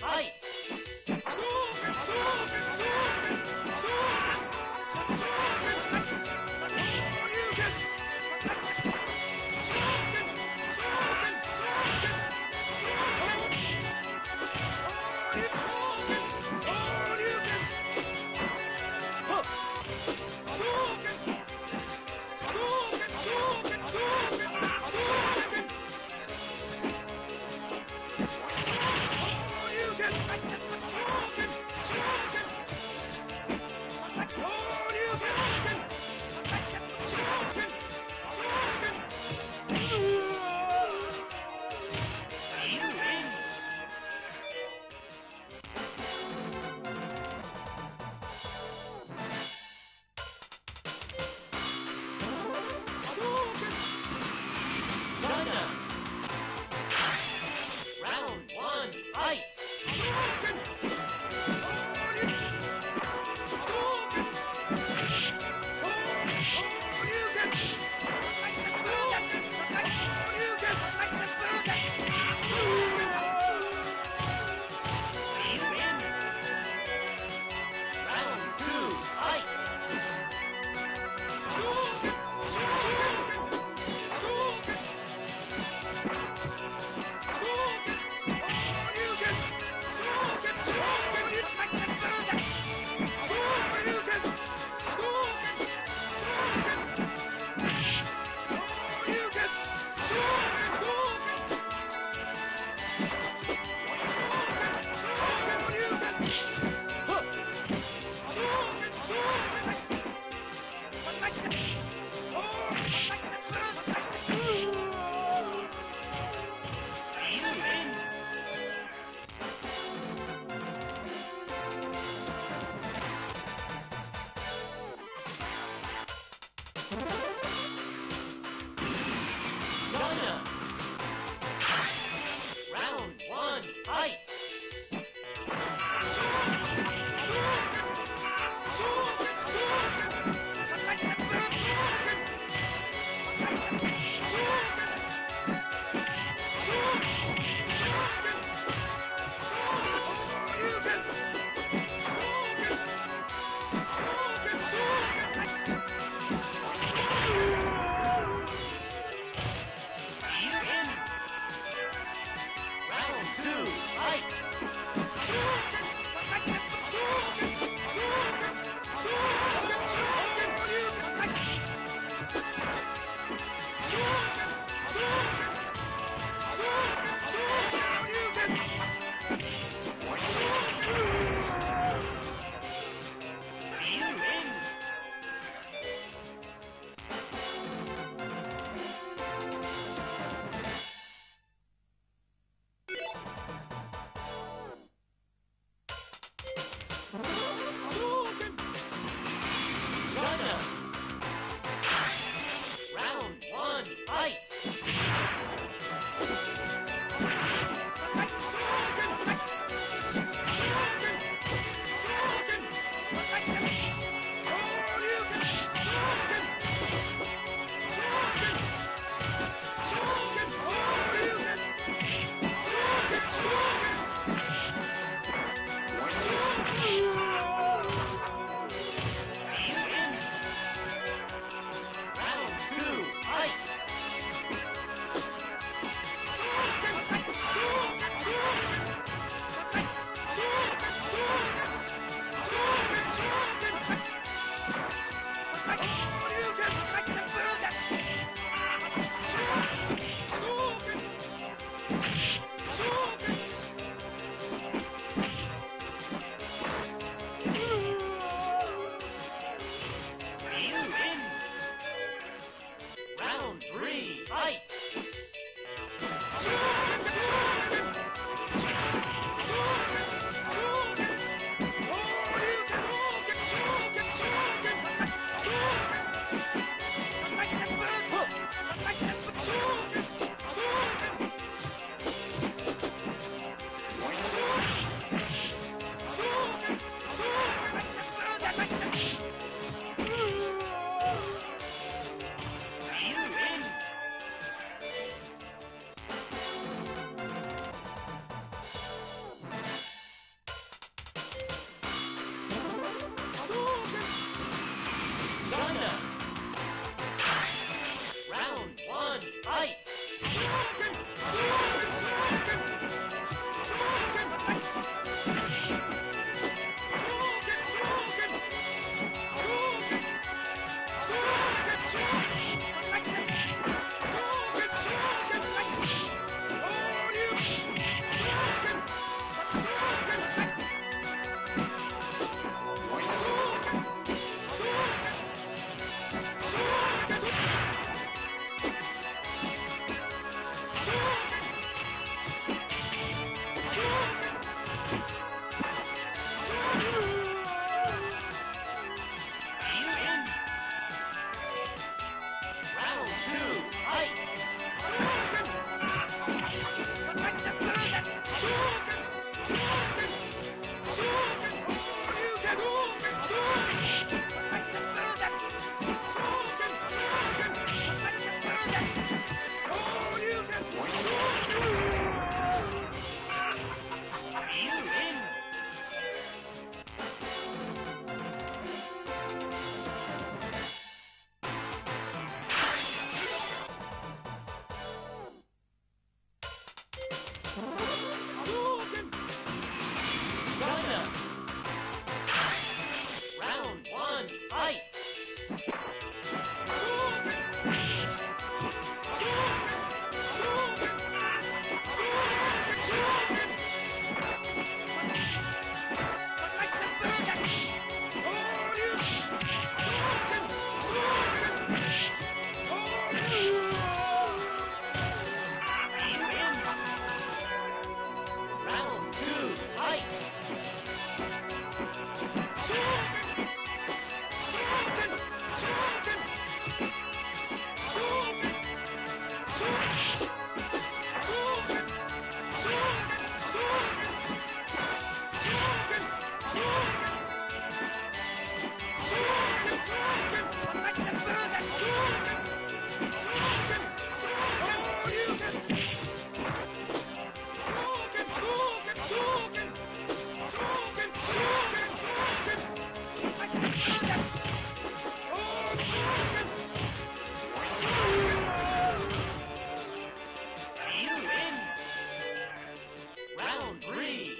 はい。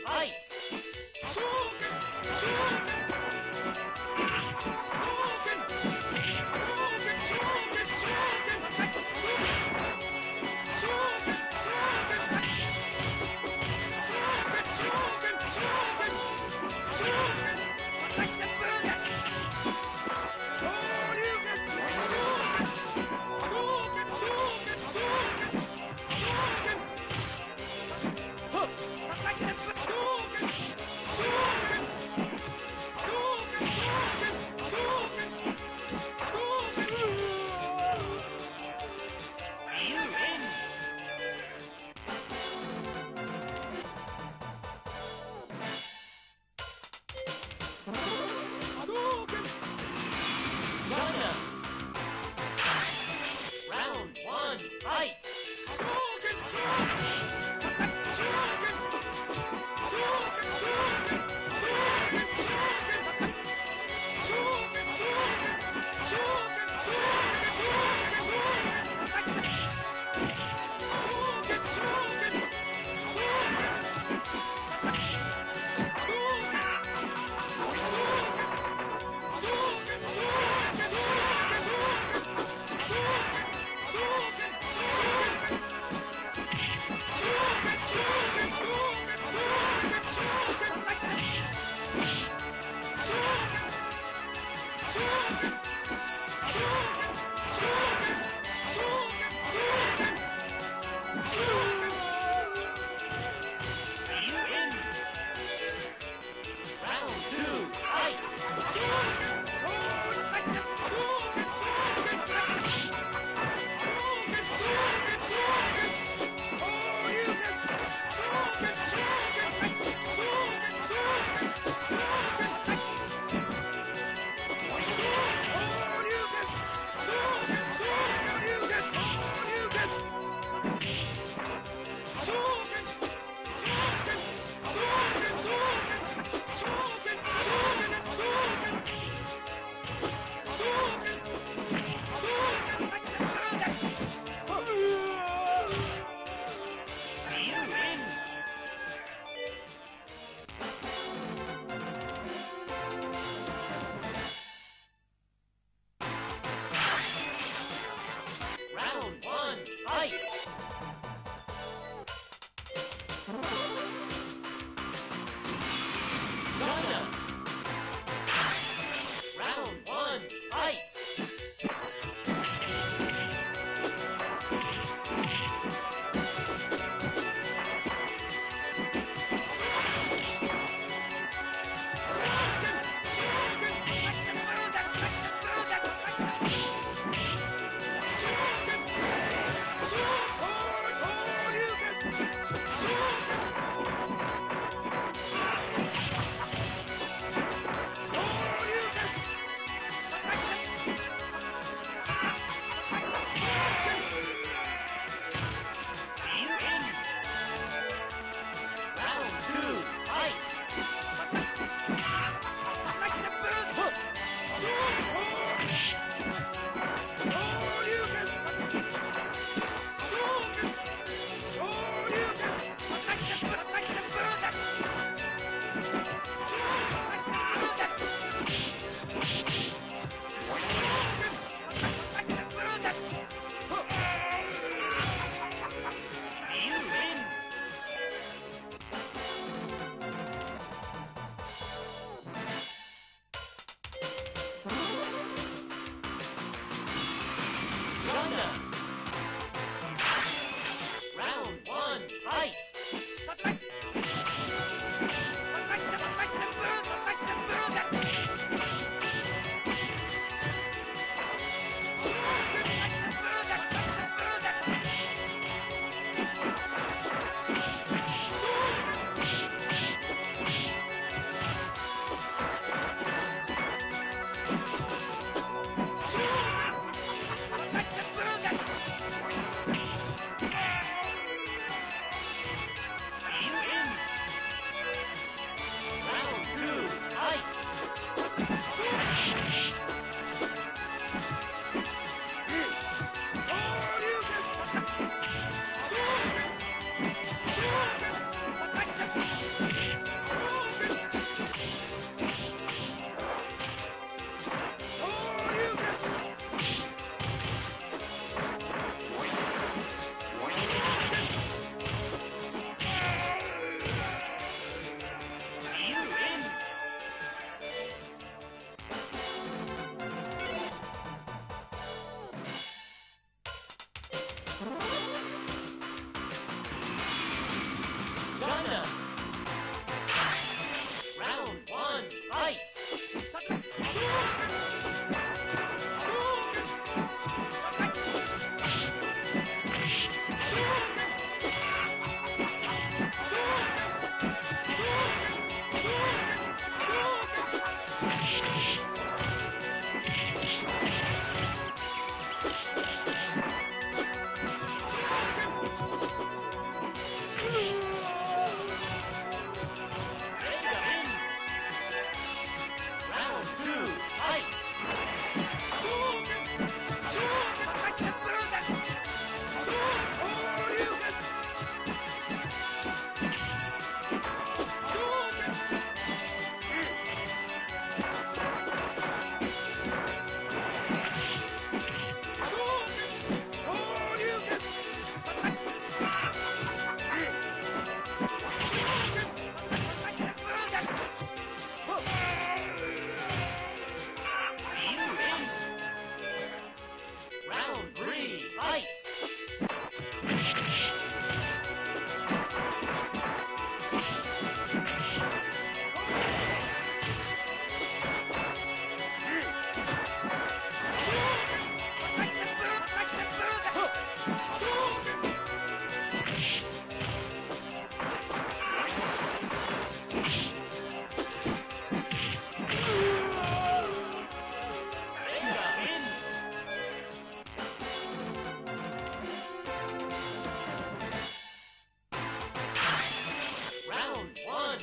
はい、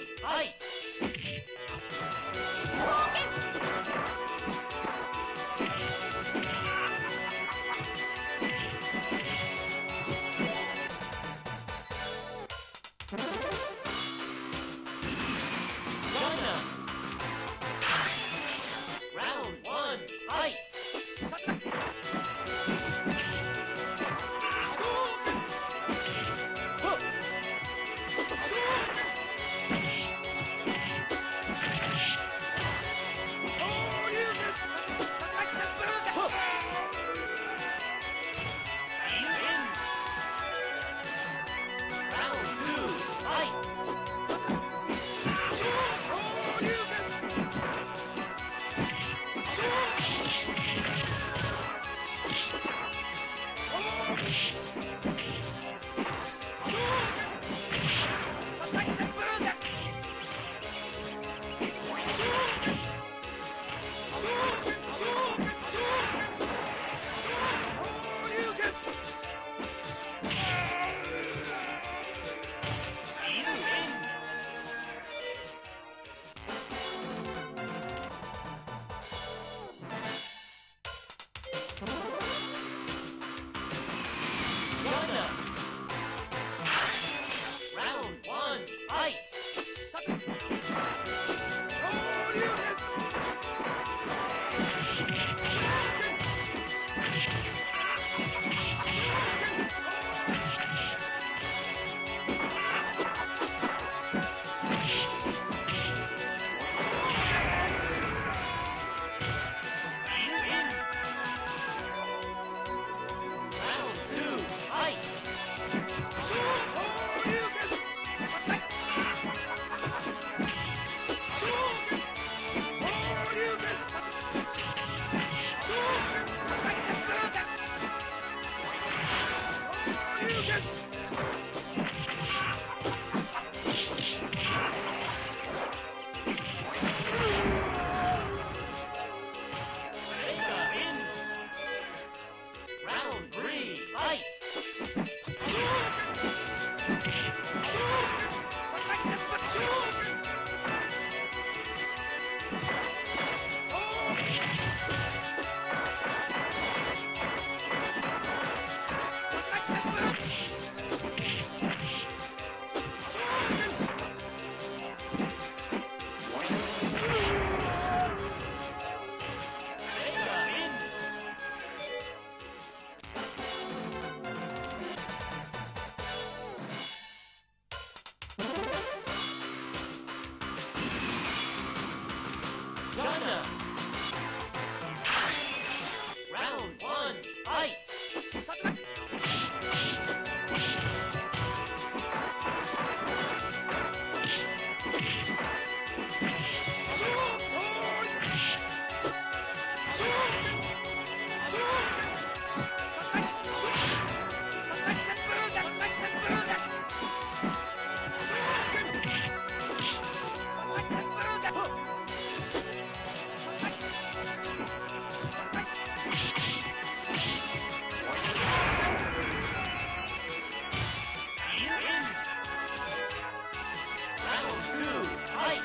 い。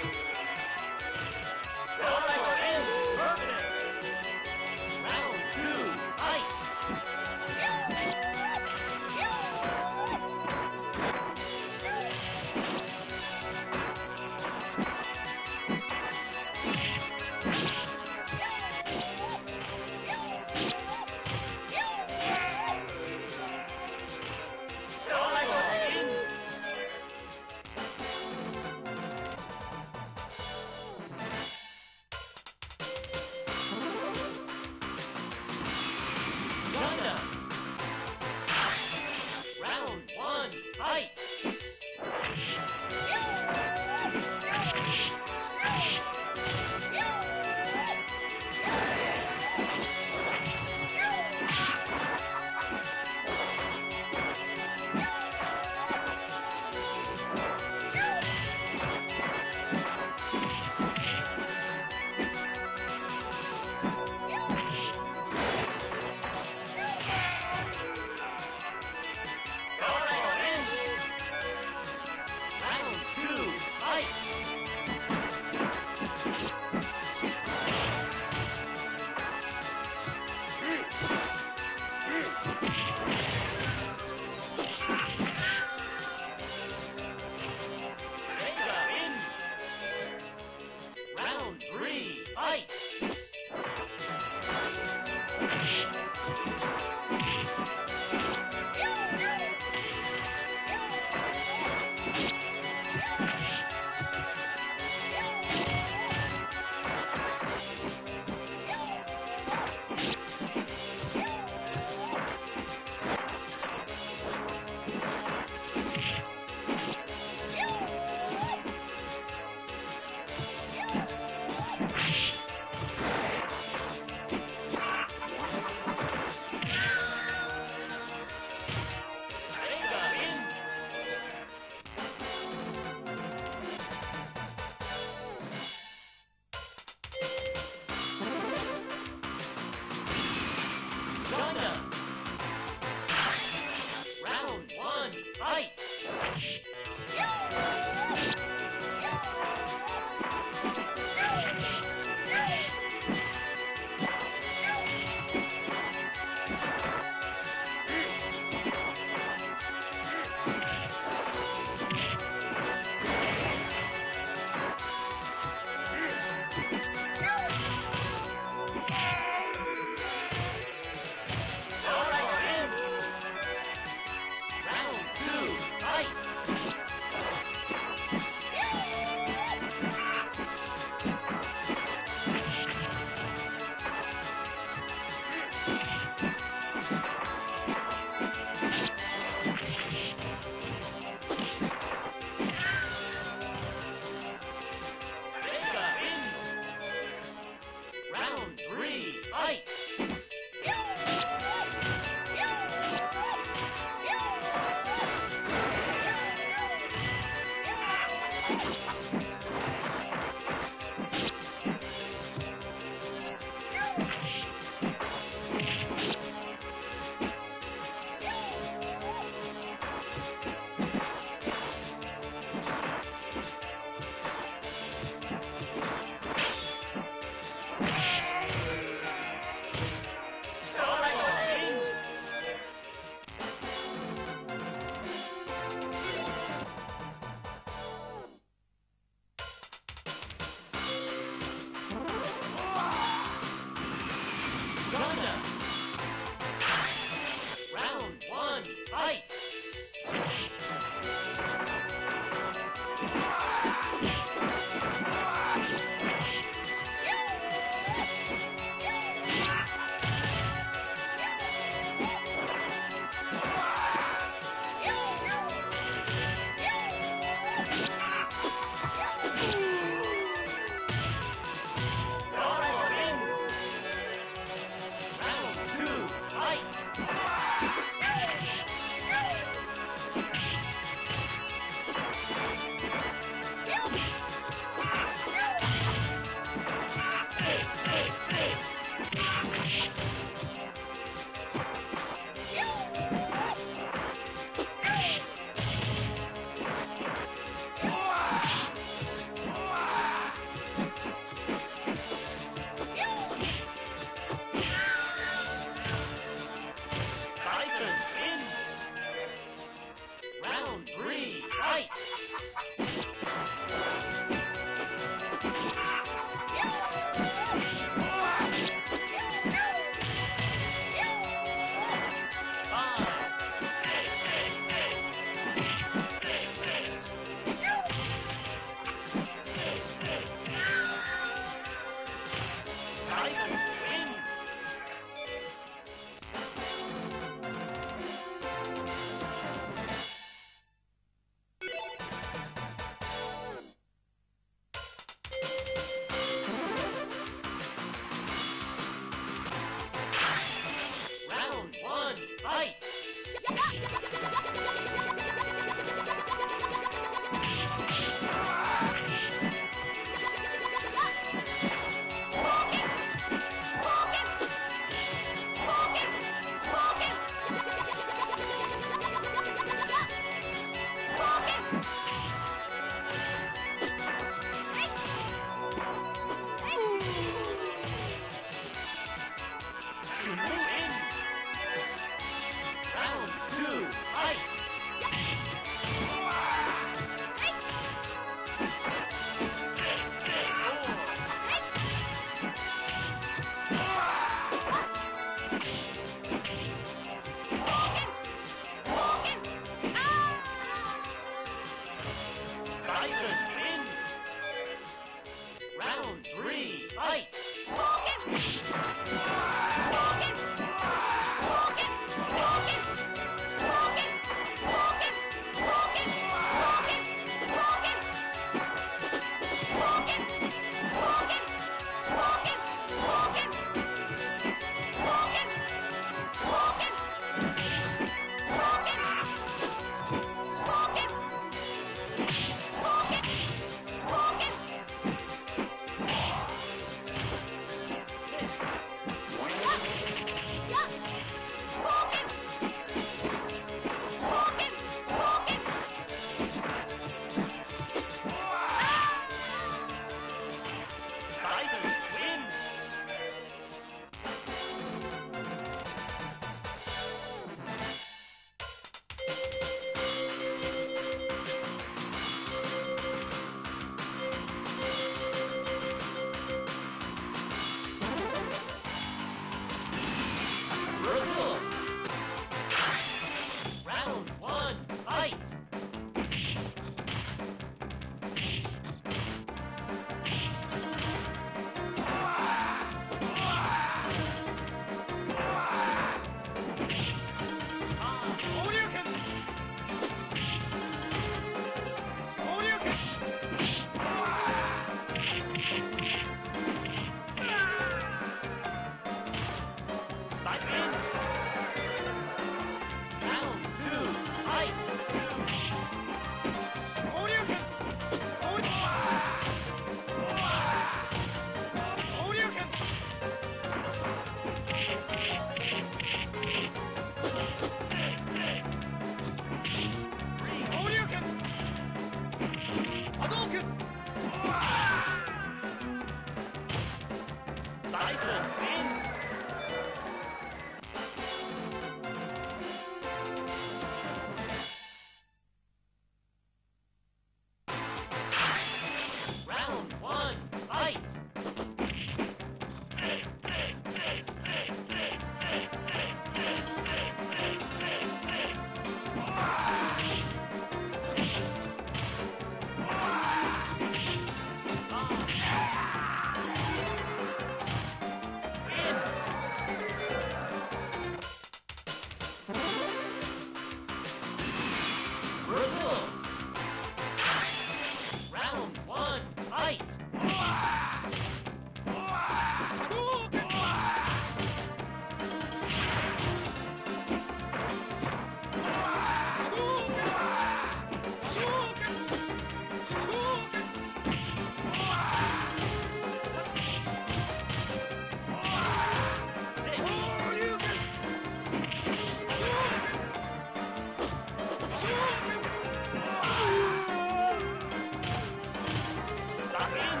い。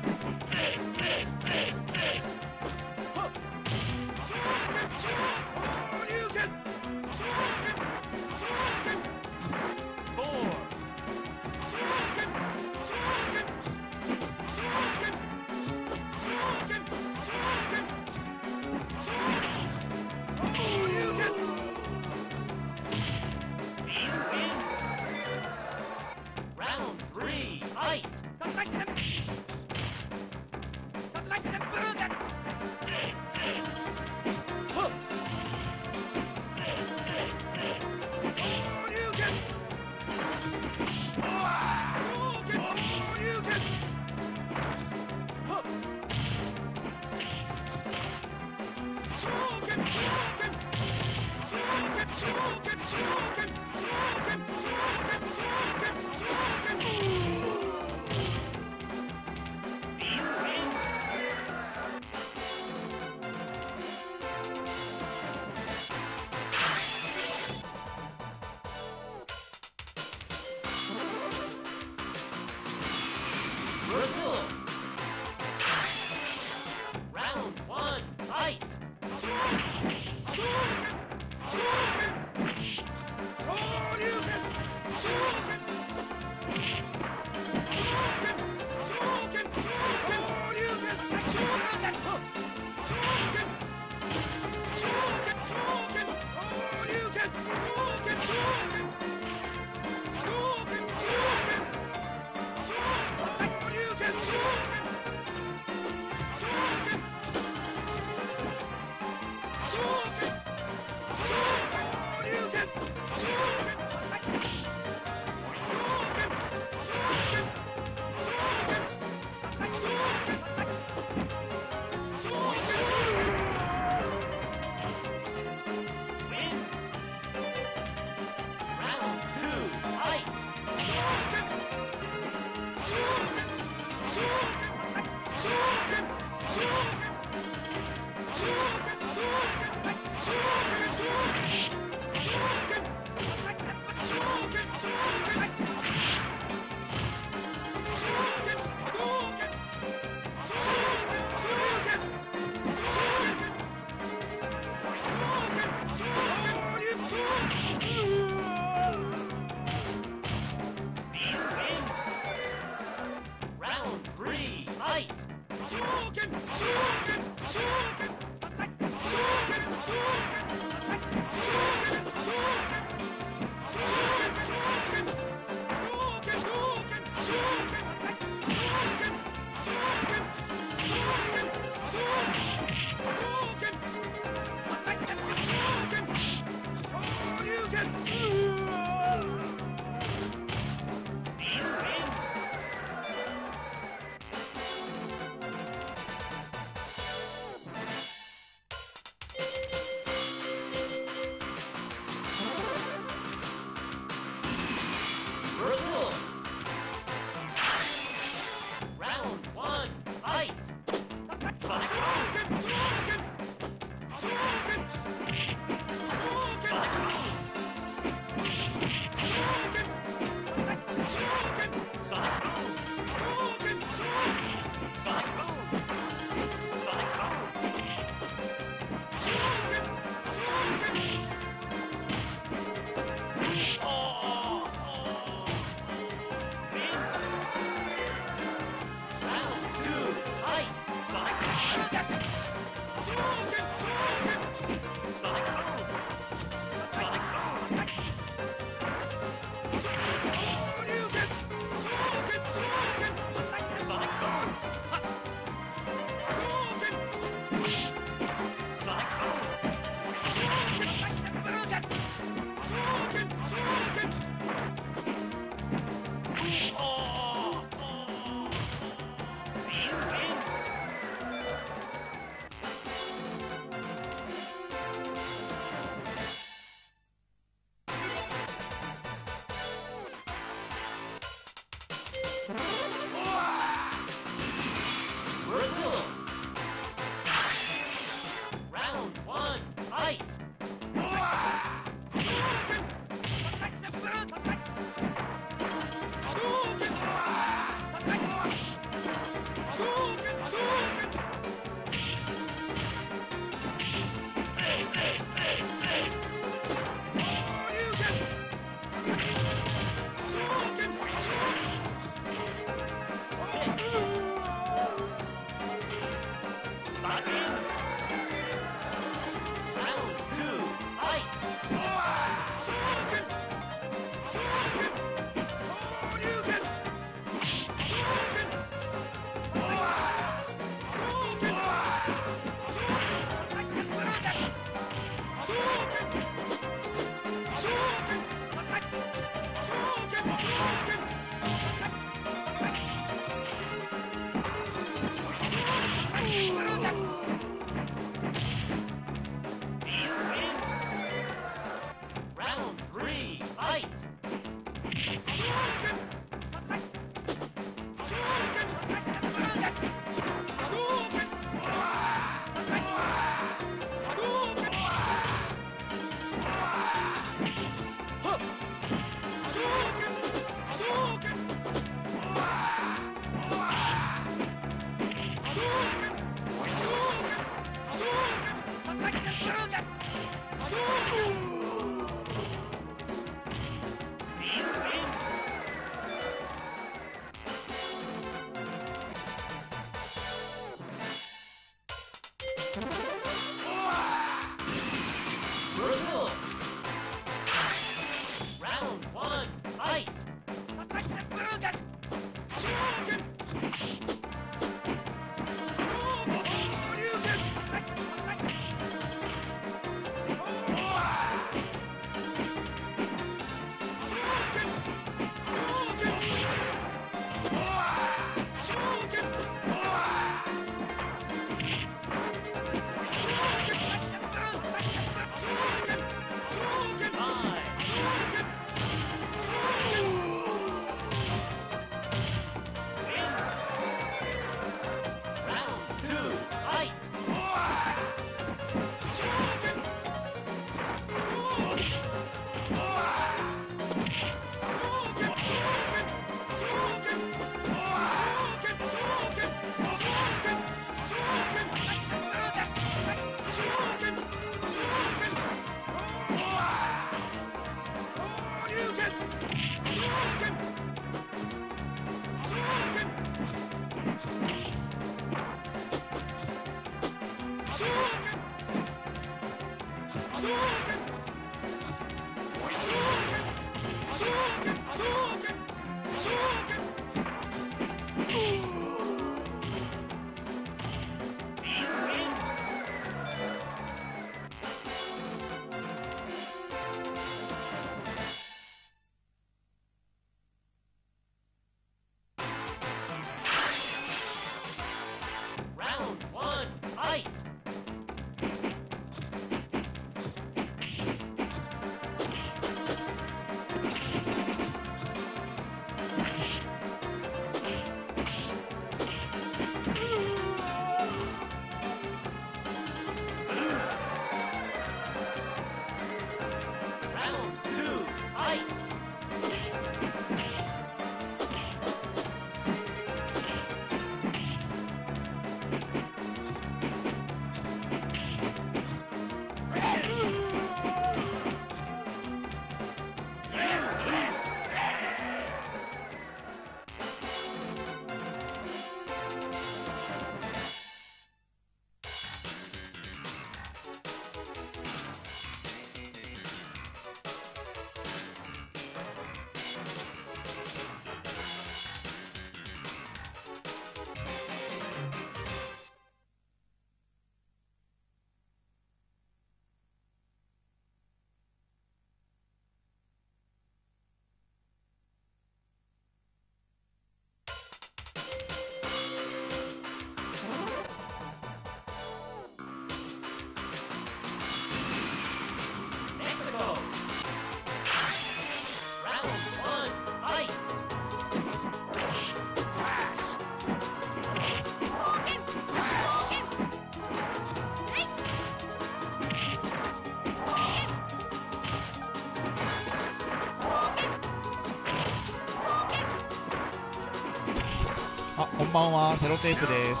あ、こんばんは、セロテープです。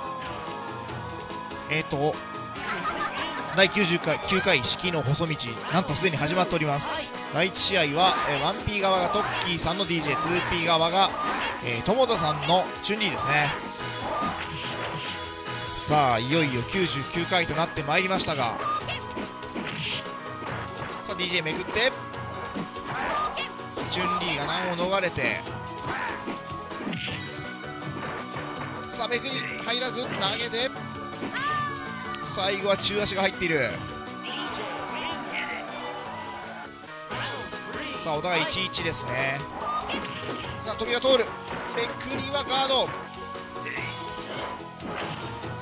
第99回四季の細道、なんとすでに始まっております。第1試合は 1P 側がトッキーさんの DJ、 2P 側が友田さんのチュンリーですね。さあいよいよ99回となってまいりましたが、さあ DJ めくってチュンリーが難を逃れて、さあめくに入らず投げて、最後は中足が入っている。さあお互い 1-1 ですね。さあ扉通る、めくりはガード、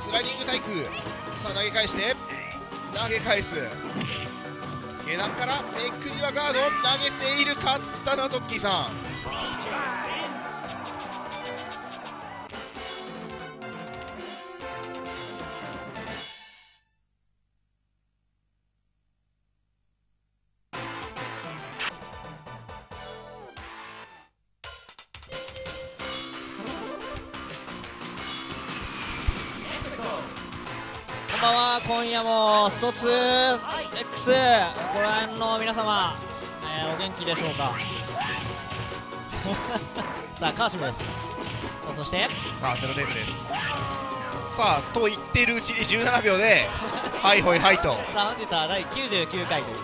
スライディング対空、さあ投げ返して、投げ返す、下段からめくりはガード、投げている、勝ったのはトッキーさん。今夜もスト2X ご覧の皆様、お元気でしょうか。さあ川島です。そしてさあセロテープです。さあと言っているうちに17秒ではいほいはいと。さあ本日は第99回という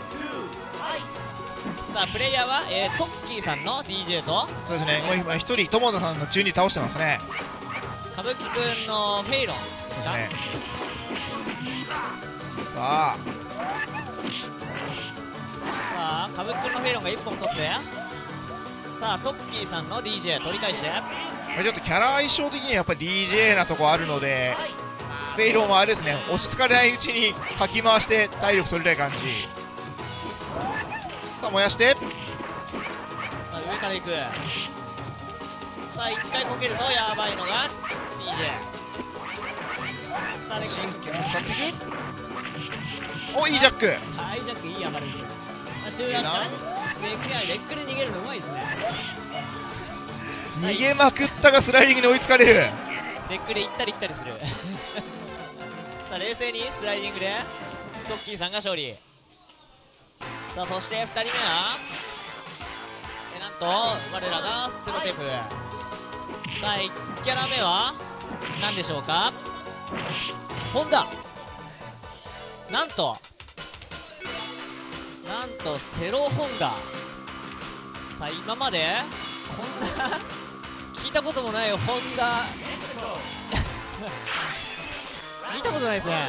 さあプレイヤーは、トッキーさんの DJ と、そうですね、今一人友田さんの中に倒してますね。歌舞伎くんのフェイロンですか。さあ歌舞伎のフェイロンが1本取って、さあトッキーさんの DJ 取り返して、ちょっとキャラ相性的にはやっぱり DJ なとこあるので、フェイロンはあれですね、落ち着かれないうちにかき回して体力取りたい感じ。さあ燃やして、さあ上からいく、さあ1回こけるとやばいのが DJ、 さあ神経を使っていく、お、いいジャック、はい、ジャックいい暴れですよ。中段からレックで逃げるのうまいですね。逃げまくったがスライディングに追いつかれる。レックで行ったり来たりする。さあ冷静にスライディングでトッキーさんが勝利。さあそして2人目はなんと我らがセロテープ。さあ1キャラ目は何でしょうか。ホンダ、なんとセロホンダ。さあ今までこんな聞いたこともないホンダ見たことないですね。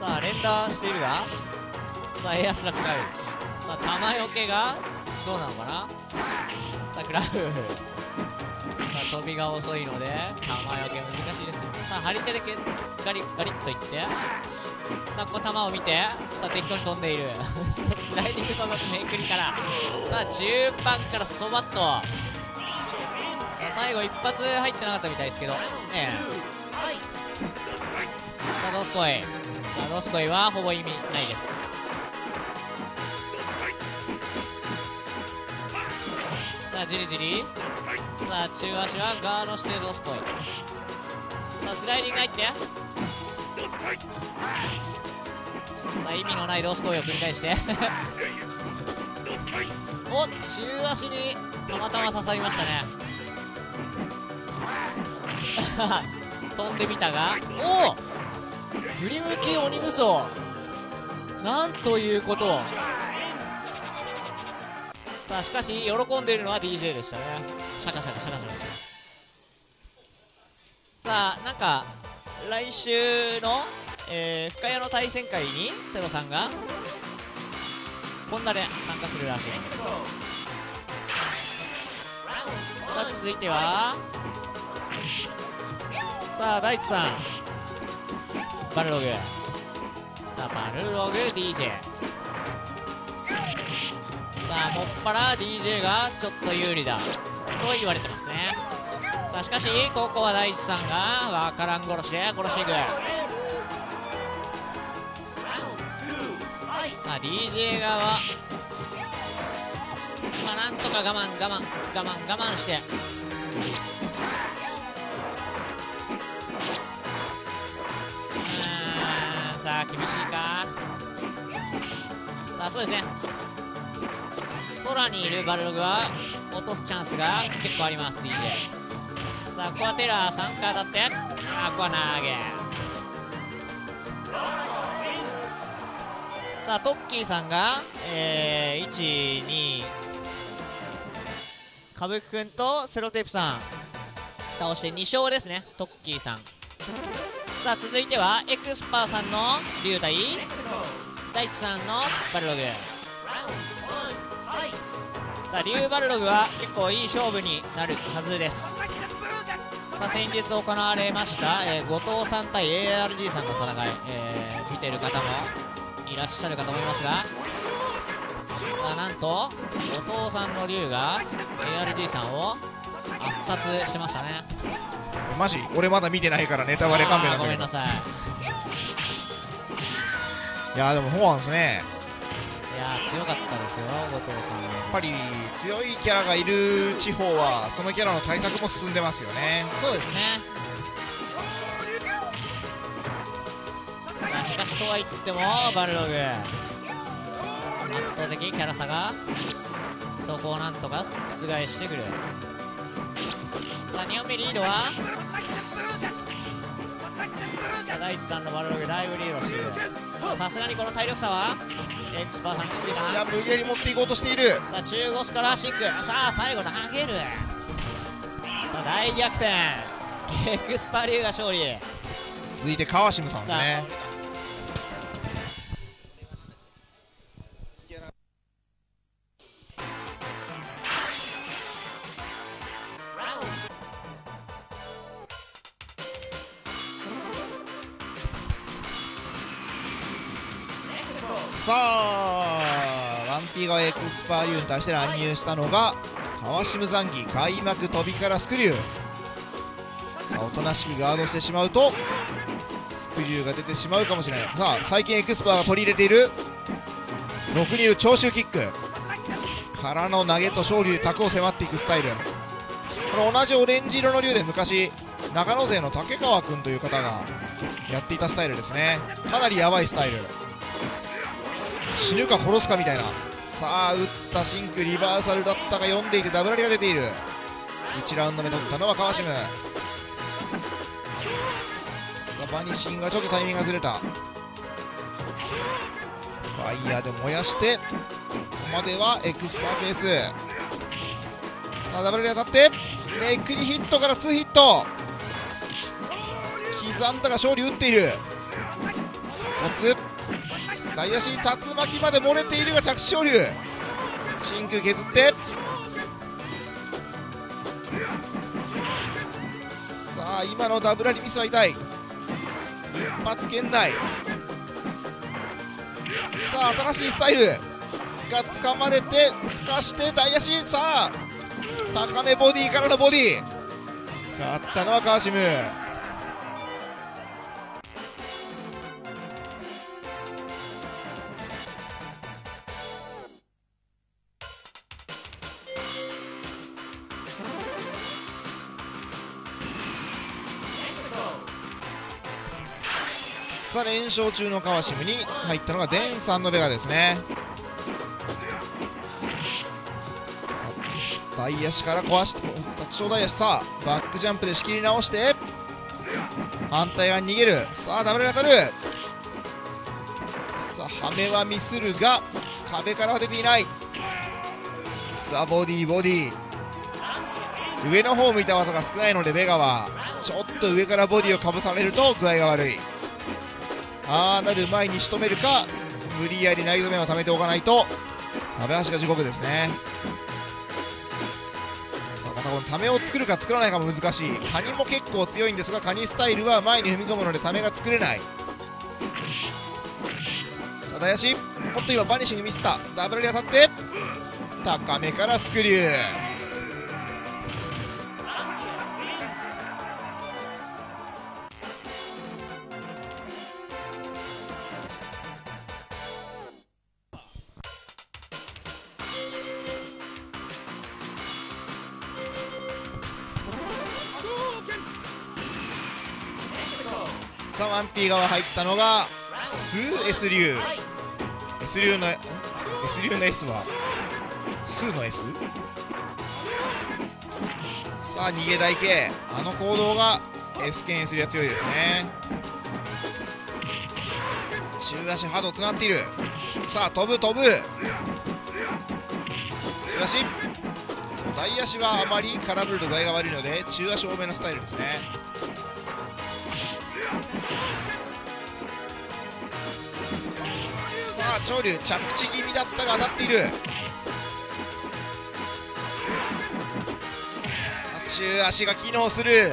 さあ連打しているが、さあエアスラックダウン、さあ玉よけがどうなのかな。さあクラウさあ飛びが遅いので玉よけ難しいです。さあ張り手でガリガリッといって、さあこう球を見て、さあ適当に飛んでいる。スライディング飛ばすめくりから、さあ中盤からそばっと、さあ最後一発入ってなかったみたいですけどね。さあロスコイ、さあロスコイはほぼ意味ないです。さあじりじり、さあ中足はガードしてロスコイ、さあスライディング入って、さあ意味のないロス行為を繰り返してお、中足にたまたま刺さりましたね。飛んでみたが、おお振り向き鬼無双、なんということを。さあしかし喜んでいるのは DJ でしたね。シャカシャカシャカシャカ。さあなんか来週の、深谷の対戦会にセロさんがホンダで参加するらしい。さあ続いてはさあ大地さんバルログ、さあバルログ DJ、 さあもっぱら DJ がちょっと有利だと言われてますね。しかしここは大地さんがわからん殺しで殺していく。さあ DJ 側、まあなんとか我慢して、厳しいか。さあ、そうですね、空にいるバルログは落とすチャンスが結構あります DJ。 さあコアテラー3回当たって、あ、コア投げ。さあトッキーさんが、12歌舞伎くんとセロテープさん倒して2勝ですね、トッキーさん。さあ続いてはエクスパーさんの龍大、大地さんのバルログ。さあ龍バルログは結構いい勝負になるはずです。さあ先日行われました、後藤さん対 ARG さんの戦い、見てる方もいらっしゃるかと思いますが、さあなんと後藤さんの龍が ARG さんを圧殺しましたね。マジ俺まだ見てないからネタバレ勘弁なんだけど、ごめんなさい。いやーでもホアンですね。いやー強かったですよ後藤さん。やっぱり強いキャラがいる地方はそのキャラの対策も進んでますよね。そうですね、まあ、しかしとはいってもバルログ圧倒的キャラ差が、そこをなんとか覆してくる。さあ2本目リードは大地さんのバルログ、だいぶリードしている。さすがにこの体力差はエクスパーさんきついな。いや無限に持っていこうとしている。さあ中腰からシンク、さあ最後投げる。さあ大逆転、エクスパ龍が勝利。続いて川島さんですね。さあ 1P 側エクスパー龍に対して乱入したのが川島ザンギ、開幕飛びからスクリュー。さあおとなしくガードしてしまうとスクリューが出てしまうかもしれない。さあ最近エクスパーが取り入れている俗にいる長州キックからの投げと昇龍卓を迫っていくスタイル。この同じオレンジ色の龍で昔長野勢の竹川君という方がやっていたスタイルですね。かなりヤバいスタイル、死ぬか殺すかみたいな。さあ打ったシンクリバーサルだったが読んでいてダブラリが出ている。1ラウンド目取ったのは川島。バニシンがちょっとタイミングがずれた。ファイヤーで燃やしてここまではエクスパーペース。さあダブラリ当たってネックにヒットから2ヒット刻んだが勝利打っている。コツ外野手に竜巻まで漏れているが着地昇龍、真空削って。さあ今のダブラリミスは痛い、一発圏内。さあ新しいスタイルがつかまれてすかして外野手、さあ高めボディからのボディ、勝ったのは川島。連勝中の川島に入ったのがデンさんのベガですね。大足から壊して立ち小大足、さあバックジャンプで仕切り直して反対側に逃げる。さあダブルに当たる。さあハメはミスるが壁からは出ていない。さあボディボディ、上の方向いた技が少ないのでベガはちょっと上からボディをかぶされると具合が悪い。ああなる前に仕留めるか、無理やり内臓面を溜めておかないと食べ足が地獄ですね。さあまたこのためを作るか作らないかも難しい。カニも結構強いんですがカニスタイルは前に踏み込むのでためが作れない。さあ大足、おっと今バニッシュにミスった。ダブルに当たって高めからスクリュー。さあ 1P 側入ったのが S 流、はい、S 流の S 流の S はスーの S。 さあ逃げ台系、あの行動が S 剣 S 流は強いですね。中足波動つなっている。さあ飛ぶ飛ぶ、中足外足はあまり空振ると具合が悪いので中足多めのスタイルですね。さあ長龍着地気味だったが当たっている。中足が機能する。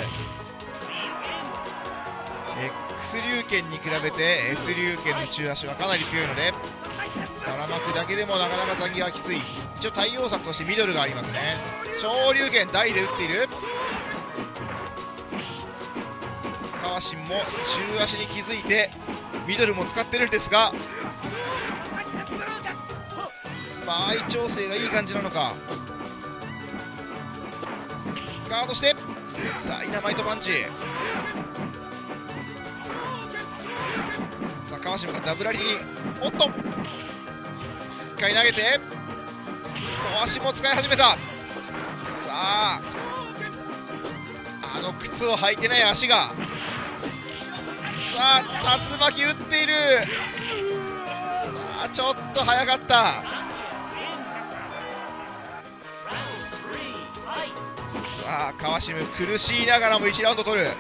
X 流拳に比べて S 流拳の中足はかなり強いのでばらまくだけでもなかなか先がきつい。一応対応策としてミドルがありますね。昇龍拳台で打っている。川新も中足に気づいてミドルも使ってるんですが、まあ相調整がいい感じなのか。ガードしてダイナマイトパンチ。さあ川島がダブラリに、おっと1回投げて足も使い始めた。さああの靴を履いてない足が、さあ竜巻打っている。さあちょっと早かった。さあ川島苦しいながらも1ラウンド取る。さ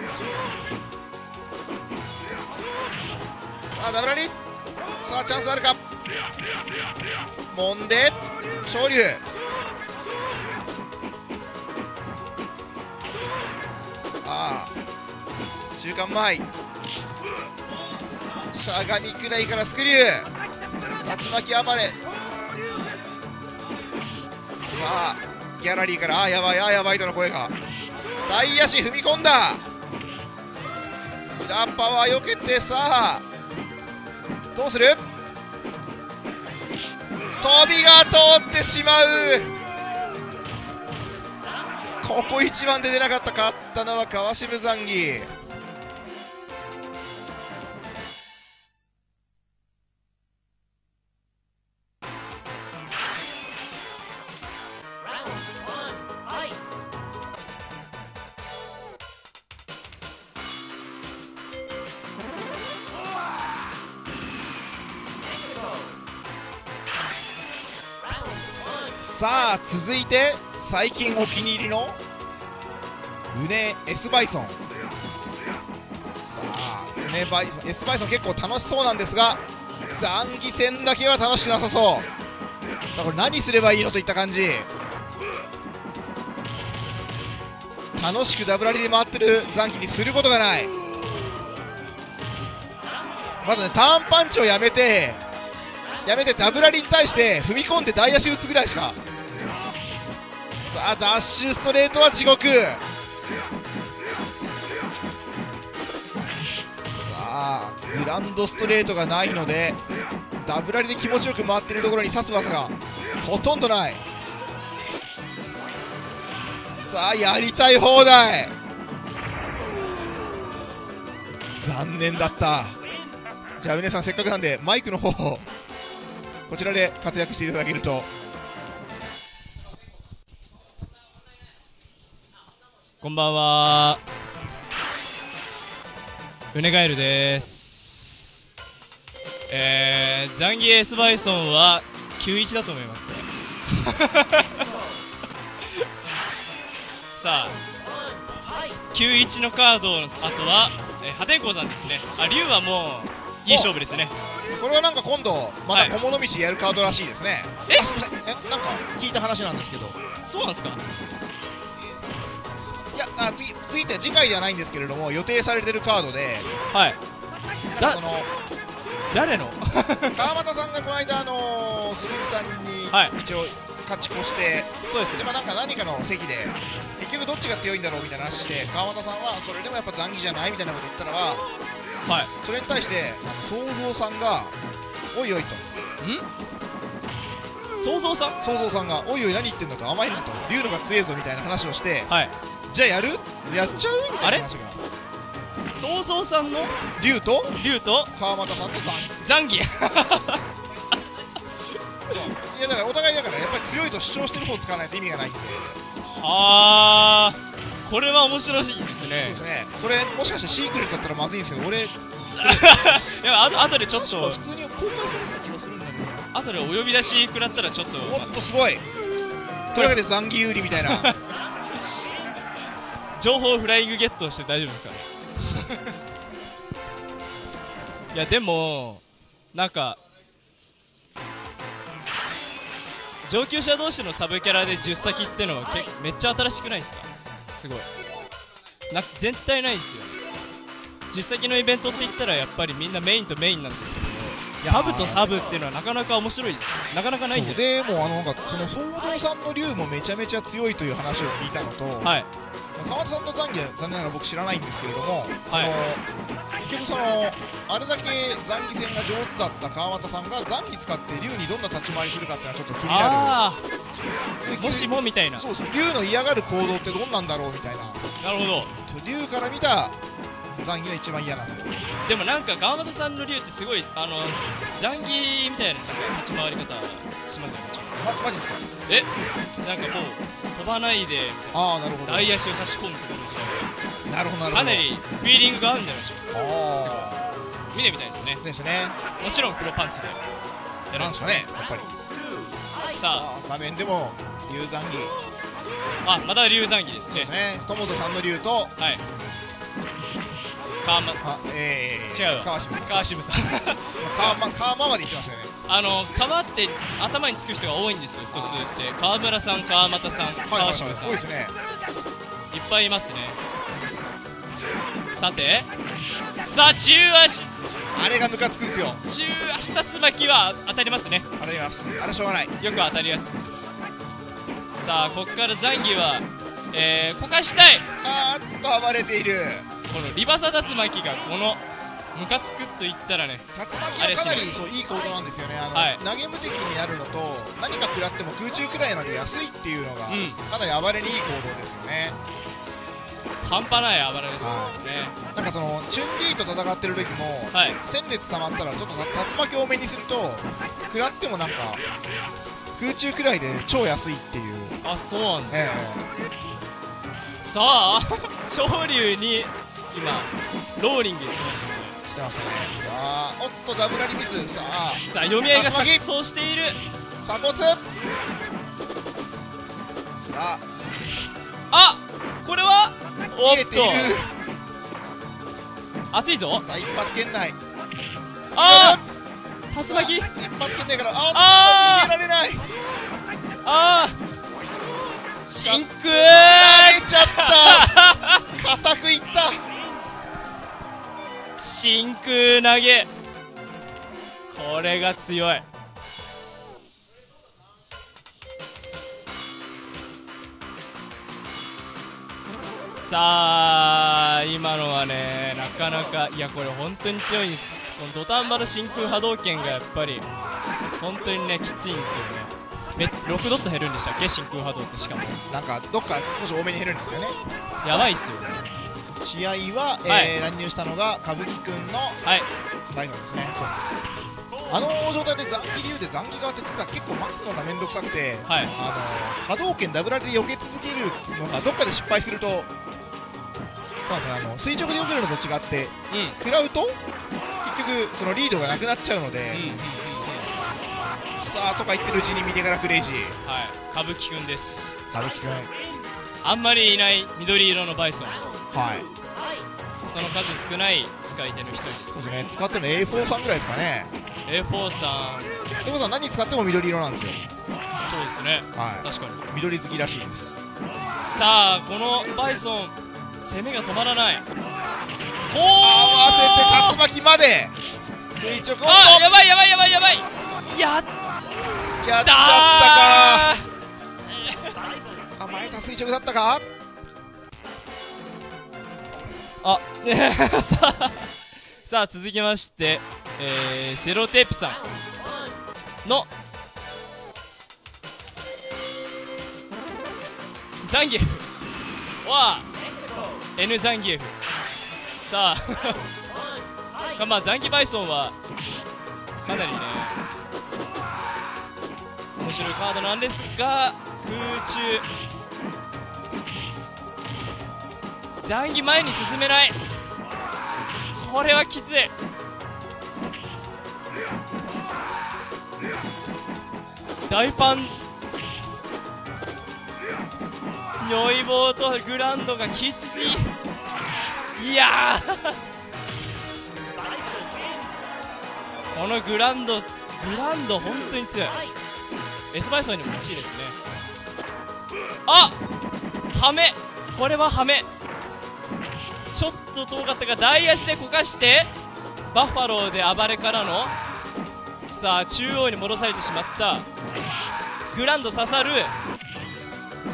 あダブラリ、さあチャンスあるか。もんで昇龍、さあ中間前しゃがみくらいからスクリュー、竜巻暴れ。さあギャラリーから「あーやばいあーやばい」との声が。大足踏み込んだ、札パワー避けて。さあどうする、飛びが通ってしまう。ここ一番で出なかった。勝ったのは川渋ザンギ。さあ続いて最近お気に入りのうね S バイソン。さあうねバイソン S バイソン結構楽しそうなんですが、ザンギ戦だけは楽しくなさそう。さあこれ何すればいいのといった感じ。楽しくダブラリで回ってるザンギにすることがない。まずねターンパンチをやめてダブラリに対して踏み込んで台足打つぐらいしか。さあダッシュストレートは地獄。さあグランドストレートがないのでダブラリで気持ちよく回っているところに刺す技がほとんどない。さあやりたい放題。残念だった。じゃあうねさんせっかくなんでマイクの方をこちらで活躍していただけると。こんばんは、うねガエルです。ザンギエースバイソンは91だと思いますさあ91のカードの後は破天荒さんですね。あ、龍はもういい勝負ですね。これはなんか今度また小物道やるカードらしいですね。はい、すみません、なんか聞いた話なんですけど。そうなんですか。いや、次って次回ではないんですけれども予定されてるカードで。はい。その誰の？川又さんがこの間鈴木さんに一応勝ち越して。そうですね。でもなんか何かの席で結局どっちが強いんだろうみたいな話して、川又さんはそれでもやっぱザンギじゃないみたいなこと言ったらは。はい、それに対して想像さんが「おいおい」と「想像さんがおいおい何言ってんだ」と「甘いな」と「龍のが強えぞ」みたいな話をして「はい、じゃあやる？やっちゃう？」みたいな話が。想像さんの竜と川又さんとザンギ。いやだからお互いだからやっぱり強いと主張してる方を使わないと意味がないんで。はあ、これは面白いですね。そうですね。これもしかしてシークレットだったらまずいんですけど、俺いや後でちょっと普通に公開されてた気がするんだけど、後でお呼び出し食らったらちょっともっとすごい。というわけでザンギ有利みたいな情報をフライングゲットして大丈夫ですかね。いやでもなんか上級者同士のサブキャラで10先ってのはめっちゃ新しくないですか。すごいな、絶対ないですよ。10先のイベントって言ったらやっぱりみんなメインとメインなんですけど、サブとサブっていうのはなかなか面白いです。なかなかないんで。でもなんかその想像さんの竜もめちゃめちゃ強いという話を聞いたのと、はい、川田さんとザンギは残念ながら僕知らないんですけれども、はい、結局そのあれだけザンギ戦が上手だった川田さんがザンギ使って竜にどんな立ち回りするかっていうのはちょっと気になる。もしもみたいな。そうそう、竜の嫌がる行動ってどんなんだろうみたいな。なるほど。竜から見たザンギが一番嫌なんだ。でもなんか川又さんの竜ってすごいザンギみたいな立ち回り方しますよね。マジですか。え、なんかもう飛ばないで、ああなるほど、相足を差し込むって感じで、なるほどなるほど、かなりフィーリングがあるんじゃないでしょうか。ああ見てみたいですね。ですね。もちろん黒パンツでやるんですかね、やっぱり。さあ画面でも竜ザンギ、あ、また竜ザンギですね。友田さんの竜と、はい、違うわ、川渋さん、川ままで行ってましたよね。川って頭につく人が多いんですよ、疎通って。川村さん、川又さん、川渋さん、いっぱいいますね。さてさあ、中足、あれがムカつくんですよ。中足竜巻は当たりますね。当たります。あれしょうがない、よく当たるやつです。さあこっからザンギはこかしたい。あーっと暴れているこのリバサ竜巻がこのムカつくといったらね、竜巻はかなりいい行動なんですよね。投げ無敵になるのと何か食らっても空中くらいなので安いっていうのがかなり暴れにいい行動ですよね。半端ない暴れですよね。なんかそのチュンリーと戦ってる時も戦列たまったらちょっと竜巻多めにすると食らってもなんか空中くらいで超安いっていう。あ、そうなんですね。さあ昇龍に今ローリングしましたね。さあおっとダブラリミス。さあ読み合いが錯綜している。鎖骨。さあこれはおっと熱いぞ。一発圏内。ああ竜巻一発圏内から、ああ逃げられない。ああ真空投げちゃった固くいった。真空投げ、これが強い。さあ今のはね、なかなか、いやこれ本当に強いんです。この土壇場の真空波動拳がやっぱり本当にねきついんですよね。6ドット減るんでしたっけ、真空波動って。しかもなんかどっか少し多めに減るんですよね。やばいっすよね。試合は、乱入したのが歌舞伎くんのライノですね。あの状態でザンギ竜でザンギ側って実は結構待つのが面倒くさくて、波動拳ダブラリで避け続けるのがどっかで失敗すると、垂直で避けるのと違って食らうと結局そのリードがなくなっちゃうので、さあとか言ってるうちに見てからクレイジー。はい、歌舞伎くんです。歌舞伎くん、あんまりいない緑色のバイソン。はい、その数少ない使い手の一人です。そうですね、使ってるの A4 さんぐらいですかね。 A4 さん、 A4 さん何使っても緑色なんですよ。そうですね、はい、確かに緑好きらしいです。さあこのバイソン攻めが止まらない。合わせて竜巻まで垂直。あ、やばいやばいやばいやばい、やったやっちゃったか。前田垂直だったか。あさあ続きまして、セロテープさんのザンギエフは N ザンギエフ。さあまあザンギバイソンはかなりね面白いカードなんですが、空中ザンギ前に進めない、これはきつい。大パン如意棒とグランドがきつすぎ、いやこのグランド本当に強い。 S バイソンにも欲しいですね。あっハメ、これはハメちょっと遠かったが、台足でこかしてバッファローで暴れからのさあ中央に戻されてしまった。グランド刺さる、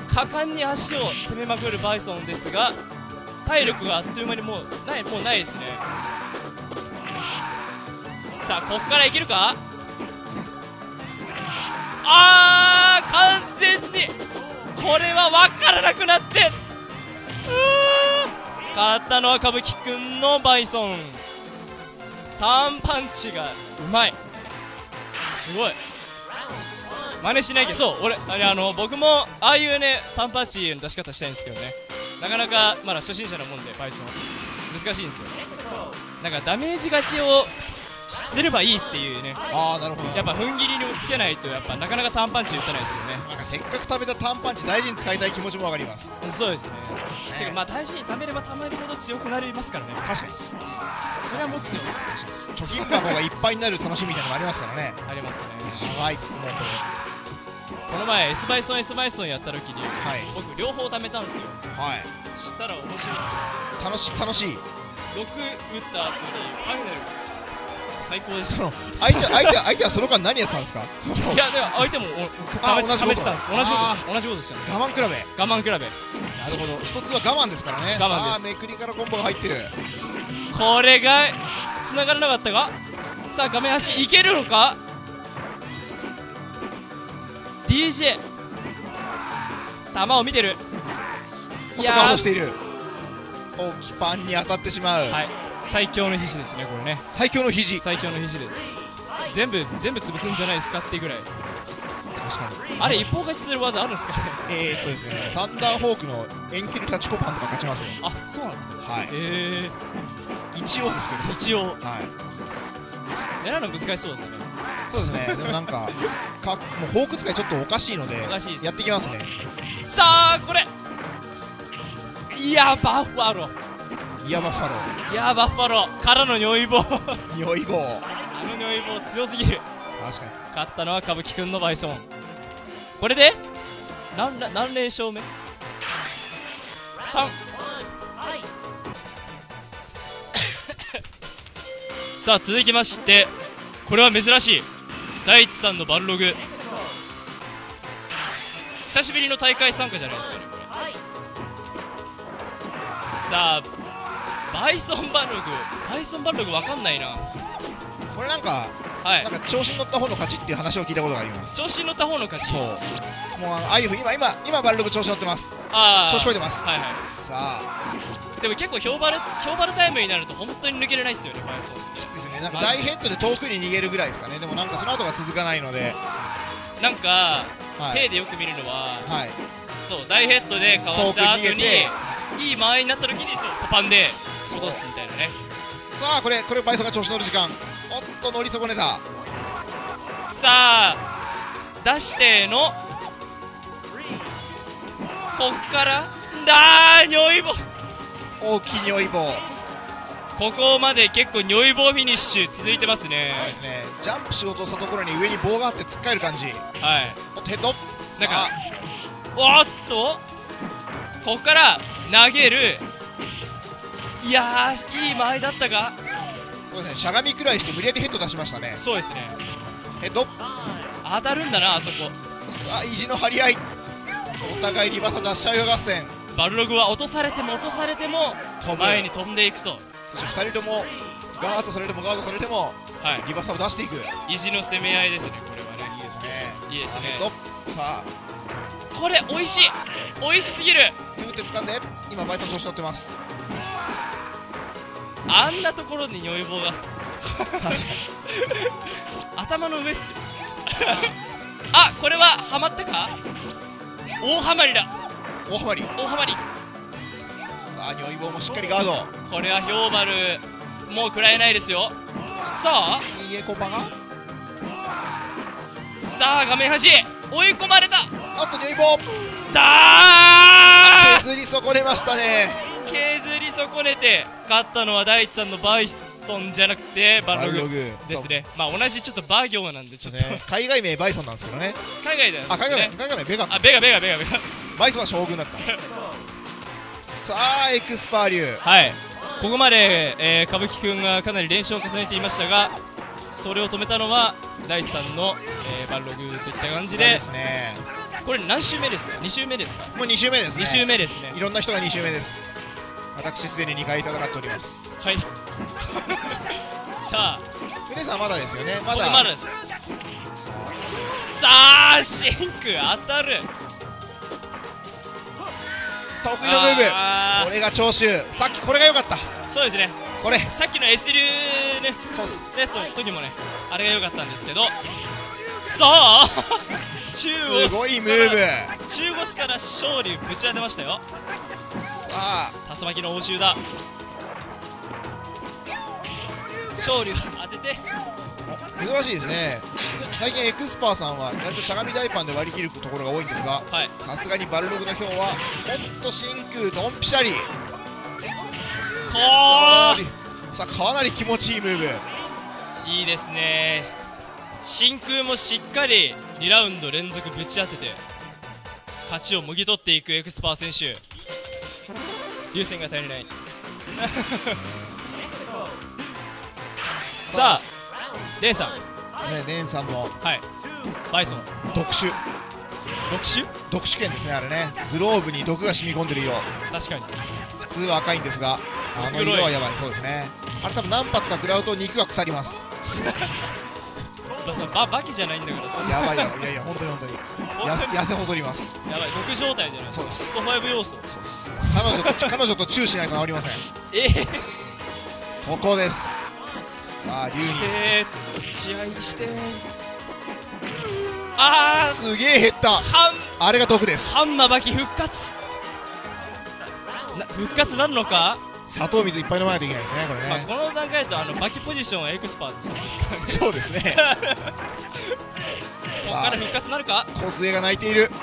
果敢に足を攻めまくるバイソンですが、体力があっという間にもうないですね。さあこっからいけるか、あー完全にこれは分からなくなって、勝ったのは歌舞伎くんのバイソン。ターンパンチがうまい、すごい。真似しないけど、そう俺僕もああいうねターンパンチの出し方したいんですけどね、なかなかまだ初心者なもんでバイソン難しいんですよ。なんかダメージ勝ちをすればいいっていうね、あーなるほど、やっぱ踏ん切りにつけないとやっぱなかなかターンパンチ打たないですよね。なんかせっかく食べたターンパンチ大事に使いたい気持ちも分かります。そうですね。てかまあ大事に貯めれば貯まるほど強くなりますからね。確かに。それは持つよ。貯金箱がいっぱいになる楽しみみたいなのもありますからね。ありますね。はい。もうこの前 S バイソンやった時に、はい、僕両方貯めたんですよ。はい。したら面白い。楽しい。6打った後にファイナル。最高です。相手はその間何やってたんですか。いやでも相手も食べてたんです。同じことでした。我慢比べ。なるほど、一つは我慢ですからね。我慢です。めくりからコンボが入ってる、これが繋がらなかったが、さあ画面端いけるのか DJ、 球を見てる、いやー大きいパンに当たってしまう。はい、最強の肘ですね、これね。最強の肘です。全部潰すんじゃないですかっていうぐらい。あれ一方勝ちする技あるんですかね。ですね、サンダーホークの遠距離タッチコパンとか勝ちますよ。あ、そうなんですか。はい、一応ですけど、一応はい狙うの難しそうですね。そうですね、でもなんかもうホーク使いちょっとおかしいのでやってきますね。さあこれ、いやバッファロー、バッファローからの如意棒如意棒強すぎる。確かに。勝ったのは歌舞伎くんのバイソン。これで何連勝目 3。 さあ続きまして、これは珍しい大地さんのバルログ、久しぶりの大会参加じゃないですかね、これ。さあバイソンバルログわかんないな。これなんか、はい、なんか調子に乗った方の勝ちっていう話を聞いたことがあります。調子に乗った方の勝ち。そう。もうアイフ今バルログ調子乗ってます。ああ。調子こいてます。はいはい。さあ。でも結構ヒョウバルタイムになると本当に抜けれないですよね、バイソン。ですね。なんか大ヘッドで遠くに逃げるぐらいですかね。でもなんかその後が続かないので。なんかヘイでよく見るのは、はい、そう大ヘッドでかわした後にいい間合いになった時にそうパパンで。戻すみたいなね。さあこれバイソンが調子乗る時間、おっと乗り損ねた。さあ出してのこっから如意棒、大きい如意棒、ここまで結構如意棒フィニッシュ続いてますね。ジャンプしようとしたところに上に棒があって突っかえる感じ。はい、おっとヘッド、なんかおっとこっから投げる、いやーいい間合いだったが、そうですね、しゃがみくらいして無理やりヘッド出しましたね。そうですね、ヘッド当たるんだなあそこ。さあ意地の張り合い、お互いリバーサ出しちゃうよ合戦。バルログは落とされても前に飛んでいくと、そして2人ともガードされても、はい、リバーサを出していく意地の攻め合いですね、これはね。いいですね、いいですね。さあこれおいしい、おいしすぎる。手を掴んで今バイト調子乗ってます。あんなところに如意棒が頭の上っすよあ、これはハマったか。大ハマりだ。大ハマり、大ハマり。さあ如意棒もしっかりガード。これはひょうまるもう食らえないですよ。さあいいエコパが、さあ画面端追い込まれた。あと如意棒だー、削り損ねましたね。削り損ねて勝ったのは大地さんのバイソンじゃなくてバンログですね。まあ同じちょっとバ行なんでちょっと海外名バイソンなんですけどね。海外だよ。あ、海外名、海外名ベガ。あ、ベガベガベガベガ。バイソンは将軍だった。さあエクスパー流。はい。ここまで、歌舞伎くんがかなり練習を重ねていましたが、それを止めたのは大地さんの、バンログといった感じで。ですね。これ何週目ですか。2週目ですか。もう2週目ですね。2週目ですね。いろんな人が2週目です。私すでに2回戦っております。はい。さあ、フレさんまだですよね。まだ。まだです。さあ、シンク当たる。得意のムーブ。これが長州。さっきこれが良かった。そうですね。これ。さっきの S 流ね。そうっす。ね、時もね、あれが良かったんですけど。そう。中央すごいムーブ。中腰から勝利ぶち当てましたよ。さあ竜巻の応酬だ。勝利を当てて珍しいですね最近エクスパーさんは割としゃがみ大パンで割り切るところが多いんですが、さすがにバルログのヒョウはおっと真空ドンピシャリ。さあかなり気持ちいいムーブ。いいですね。真空もしっかり2ラウンド連続ぶち当てて勝ちをもぎ取っていくエクスパー選手。流線が足りないさあデンさん、デンさんの、はい、バイソン毒種剣ですね。あれね、グローブに毒が染み込んでるよ。確かに普通は赤いんですが、あの色はやばい。そうですね、あれ多分何発か食らうと肉が腐りますバキじゃないんだけどさ、やばいよ。いやいや本当に本当に痩せ細ります。やばい、毒状態じゃないですか。スト5要素。彼女とチューしないと治りません。そこです。さあ龍に試合して。ああすげえ減った。あれが毒です。ハンマバキ復活。復活なるのか。砂糖水いっぱい飲まないといけないですね、これね。この段階だとバキポジションはエクスパートするんですからね。そうですねここから復活なるか。小末が泣いている。こ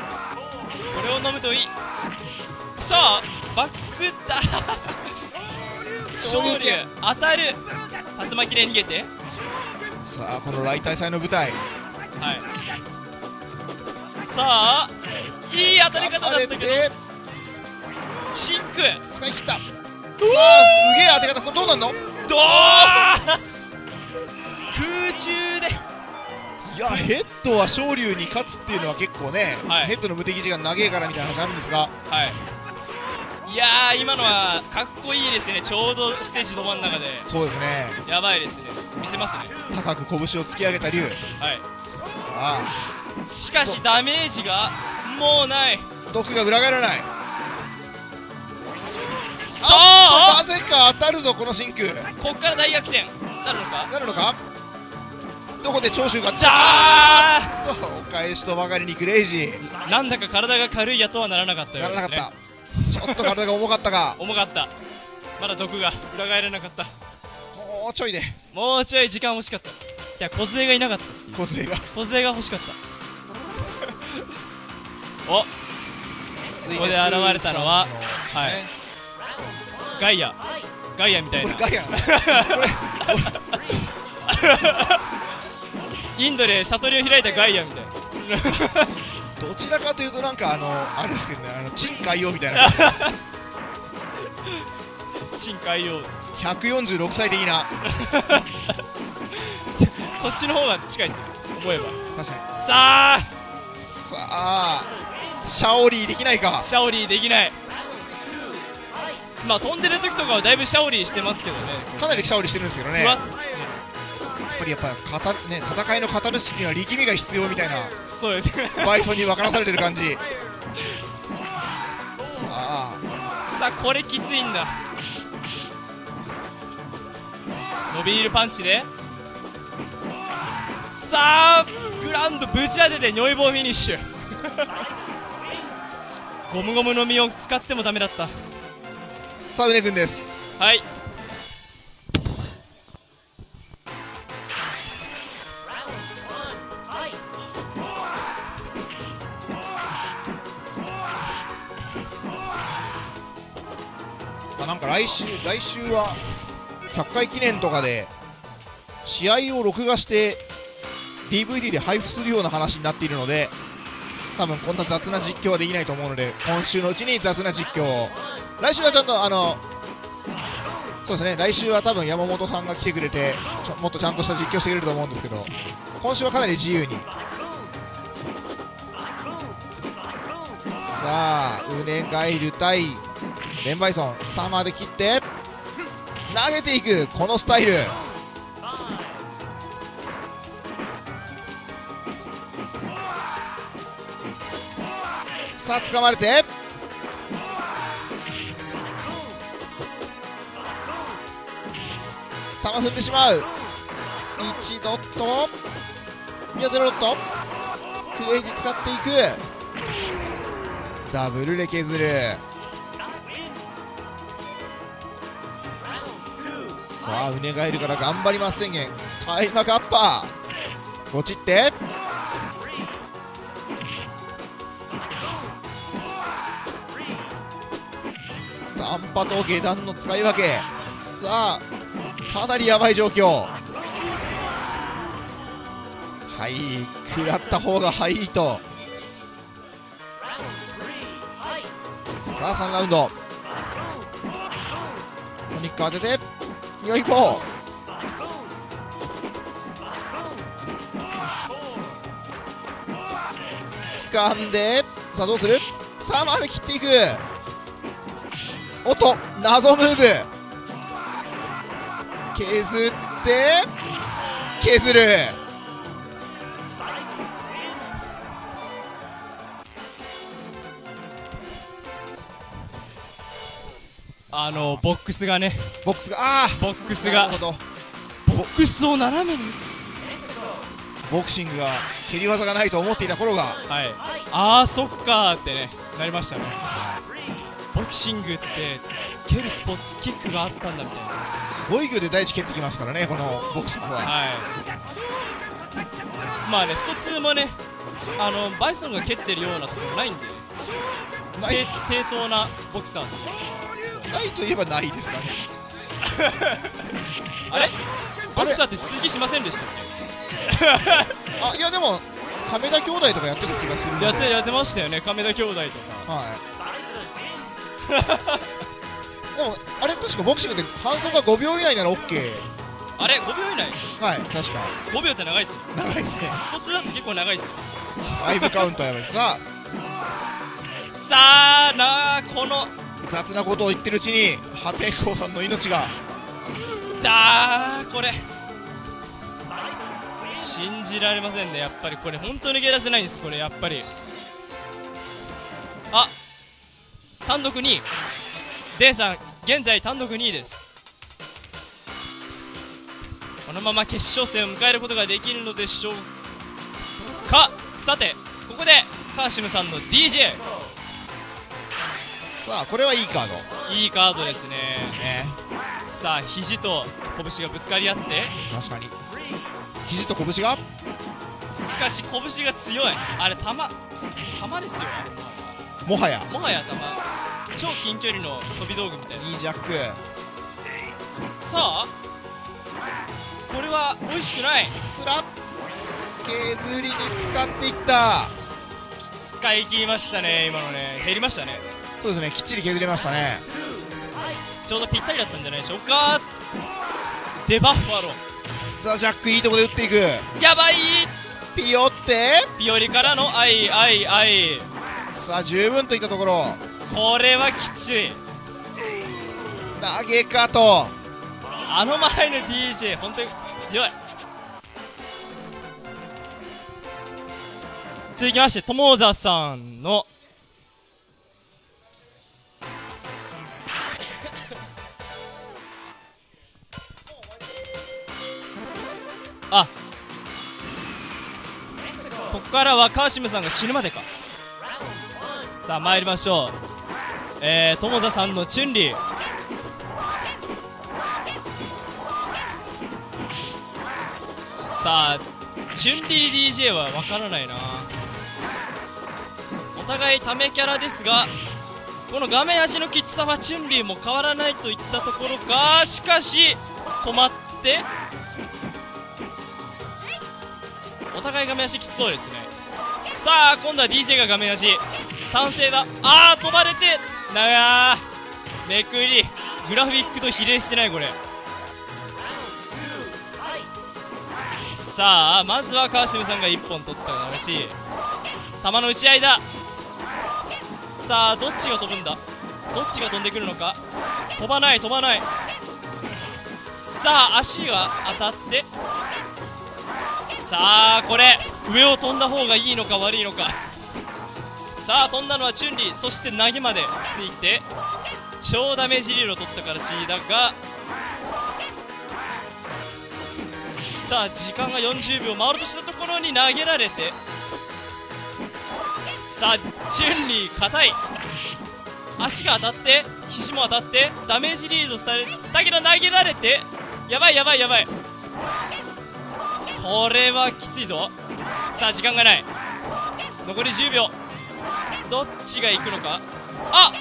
れを飲むといい。さあバックだ昇竜当たる。竜巻で逃げて。さあこの来大祭の舞台、はい、さあいい当たり方だったけどシンク使い切った。すげえ当て方。どうなんの。どー空中で。いやヘッドは昇龍に勝つっていうのは結構ね、ヘッドの無敵時間長えからみたいな話あるんですが、いやー今のはかっこいいですね。ちょうどステージの真ん中で。そうですね、やばいですね。見せますね。高く拳を突き上げた龍。はい、しかしダメージがもうない。毒が裏返らない。なぜか当たるぞこの真空。ここから大逆転なるのか。なるのか。どこで長州がダーッとお返しとばかりにクレイジー。なんだか体が軽いやとはならなかったようですね。ならなかった。ちょっと体が重かったか。重かった。まだ毒が裏返らなかった。もうちょいで。もうちょい時間欲しかった。いや小杖がいなかった。小杖が欲しかった。お。ここで現れたのは、はい。ガイアみたいな。インドで悟りを開いたガイアみたいなどちらかというとなんかあれですけどね、チン海王みたいなチン海王146歳的なそっちの方が近いですよ、思えば。さあシャオリーできないか。シャオリーできない。まあ飛んでる時とかはだいぶシャオリーしてますけどね。かなりシャオリーしてるんですけどね。やっぱりね、戦いのカタルシスには力みが必要みたいな。そうですバイソンに分からされてる感じさあこれきついんだ。のびーるパンチで、さあグラウンドぶち当ててニョイボーフィニッシュゴムゴムの実を使ってもダメだった。さあうね君です。はい、なんか来週は100回記念とかで試合を録画して DVD で配布するような話になっているので、多分こんな雑な実況はできないと思うので、今週のうちに雑な実況を、来週はちょっとそうですね、来週は多分山本さんが来てくれてもっとちゃんとした実況してくれると思うんですけど、今週はかなり自由に。さあウネガイル対レンバイソン、スターマーで切って投げていく、このスタイル。さあ掴まれて、球振ってしまう。1ドット、いや0ドット、クレイジ使っていく、ダブルで削る。さあウネガエルから頑張ります宣言、開幕アッパーゴチって、ダンパと下段の使い分け、さあかなりやばい状況。はい、食らった方がはいいと。さあ3ラウンドトニック当ててよいこう、掴んで、さあどうする、さあまで切っていく、おっと謎ムーブ、削って削る。ボックスがね、ボックスを斜めに、ボクシングが蹴り技がないと思っていた頃が、はい、ああそっかーってねなりましたね。ボクシングって蹴るスポーツ、キックがあったんだみたいな、すごい勢いで第一蹴ってきますからね、このボクシングは。はい、まあね、スト2もね、バイソンが蹴ってるようなところないんで、正当なボクサーないといえばないですかねあれボクサーって続きしませんでしたっけあ、いやでも亀田兄弟とかやってる気がするので、やってましたよね、亀田兄弟とか。はいでもあれ確かボクシングで反則が5秒以内なら OK、 あれ5秒以内、はい確か5秒って長いっすよ、長いっすね、一つだと結構長いっすよ、5カウントやばいっすなさあなあ、この雑なことを言ってるうちに破天荒さんの命が、だーこれ信じられませんね、やっぱりこれ本当に抜け出せないんです、これやっぱり。あ、単独2位デンさん、現在単独2位です。このまま決勝戦を迎えることができるのでしょうか。さてここでカーシムさんの DJ、さあこれはいいカード、いいカードですね。さあ肘と拳がぶつかり合って、確かに肘と拳が、しかし拳が強い、あれ球ですよ、もはや球、超近距離の飛び道具みたいな、いいジャック。さあこれは美味しくない、スラッ削りに使っていった、使い切りましたね今のね、減りましたね、そうですね、きっちり削れましたね、ちょうどぴったりだったんじゃないでしょうか。デバッファロー、さあジャックいいとこで打っていく、やばい、ピヨってピヨリからのアイアイアイ、さあ十分といったところ、これはきつい投げかと、あの前の DJ 本当に強い。続きまして友澤さんのあ、ここからはカーシムさんが死ぬまでか。さあ参りましょう。友座さんのチュンリー。さあチュンリー DJ はわからないな。お互いためキャラですが、この画面端のきつさはチュンリーも変わらないといったところか。しかし止まって、お互い画面端きつそうですね。さあ今度は DJ が画面端単成だ。あー飛ばれて長ーめくり、グラフィックと比例してないこれ。さあまずは川島さんが1本取った形、球の打ち合いだ。さあどっちが飛ぶんだ、どっちが飛んでくるのか。飛ばない、飛ばない。さあ足が当たって、さあこれ上を飛んだ方がいいのか悪いのか。さあ飛んだのはチュンリー、そして投げまでついて超ダメージリールを取った形だが、さあ時間が40秒回ろうとしたところに投げられて、さあチュンリー硬い、足が当たって肘も当たってダメージリードされたけど投げられて、やばいやばいやばい、これはきついぞ。さあ時間がない、残り10秒、どっちが行くのか。あ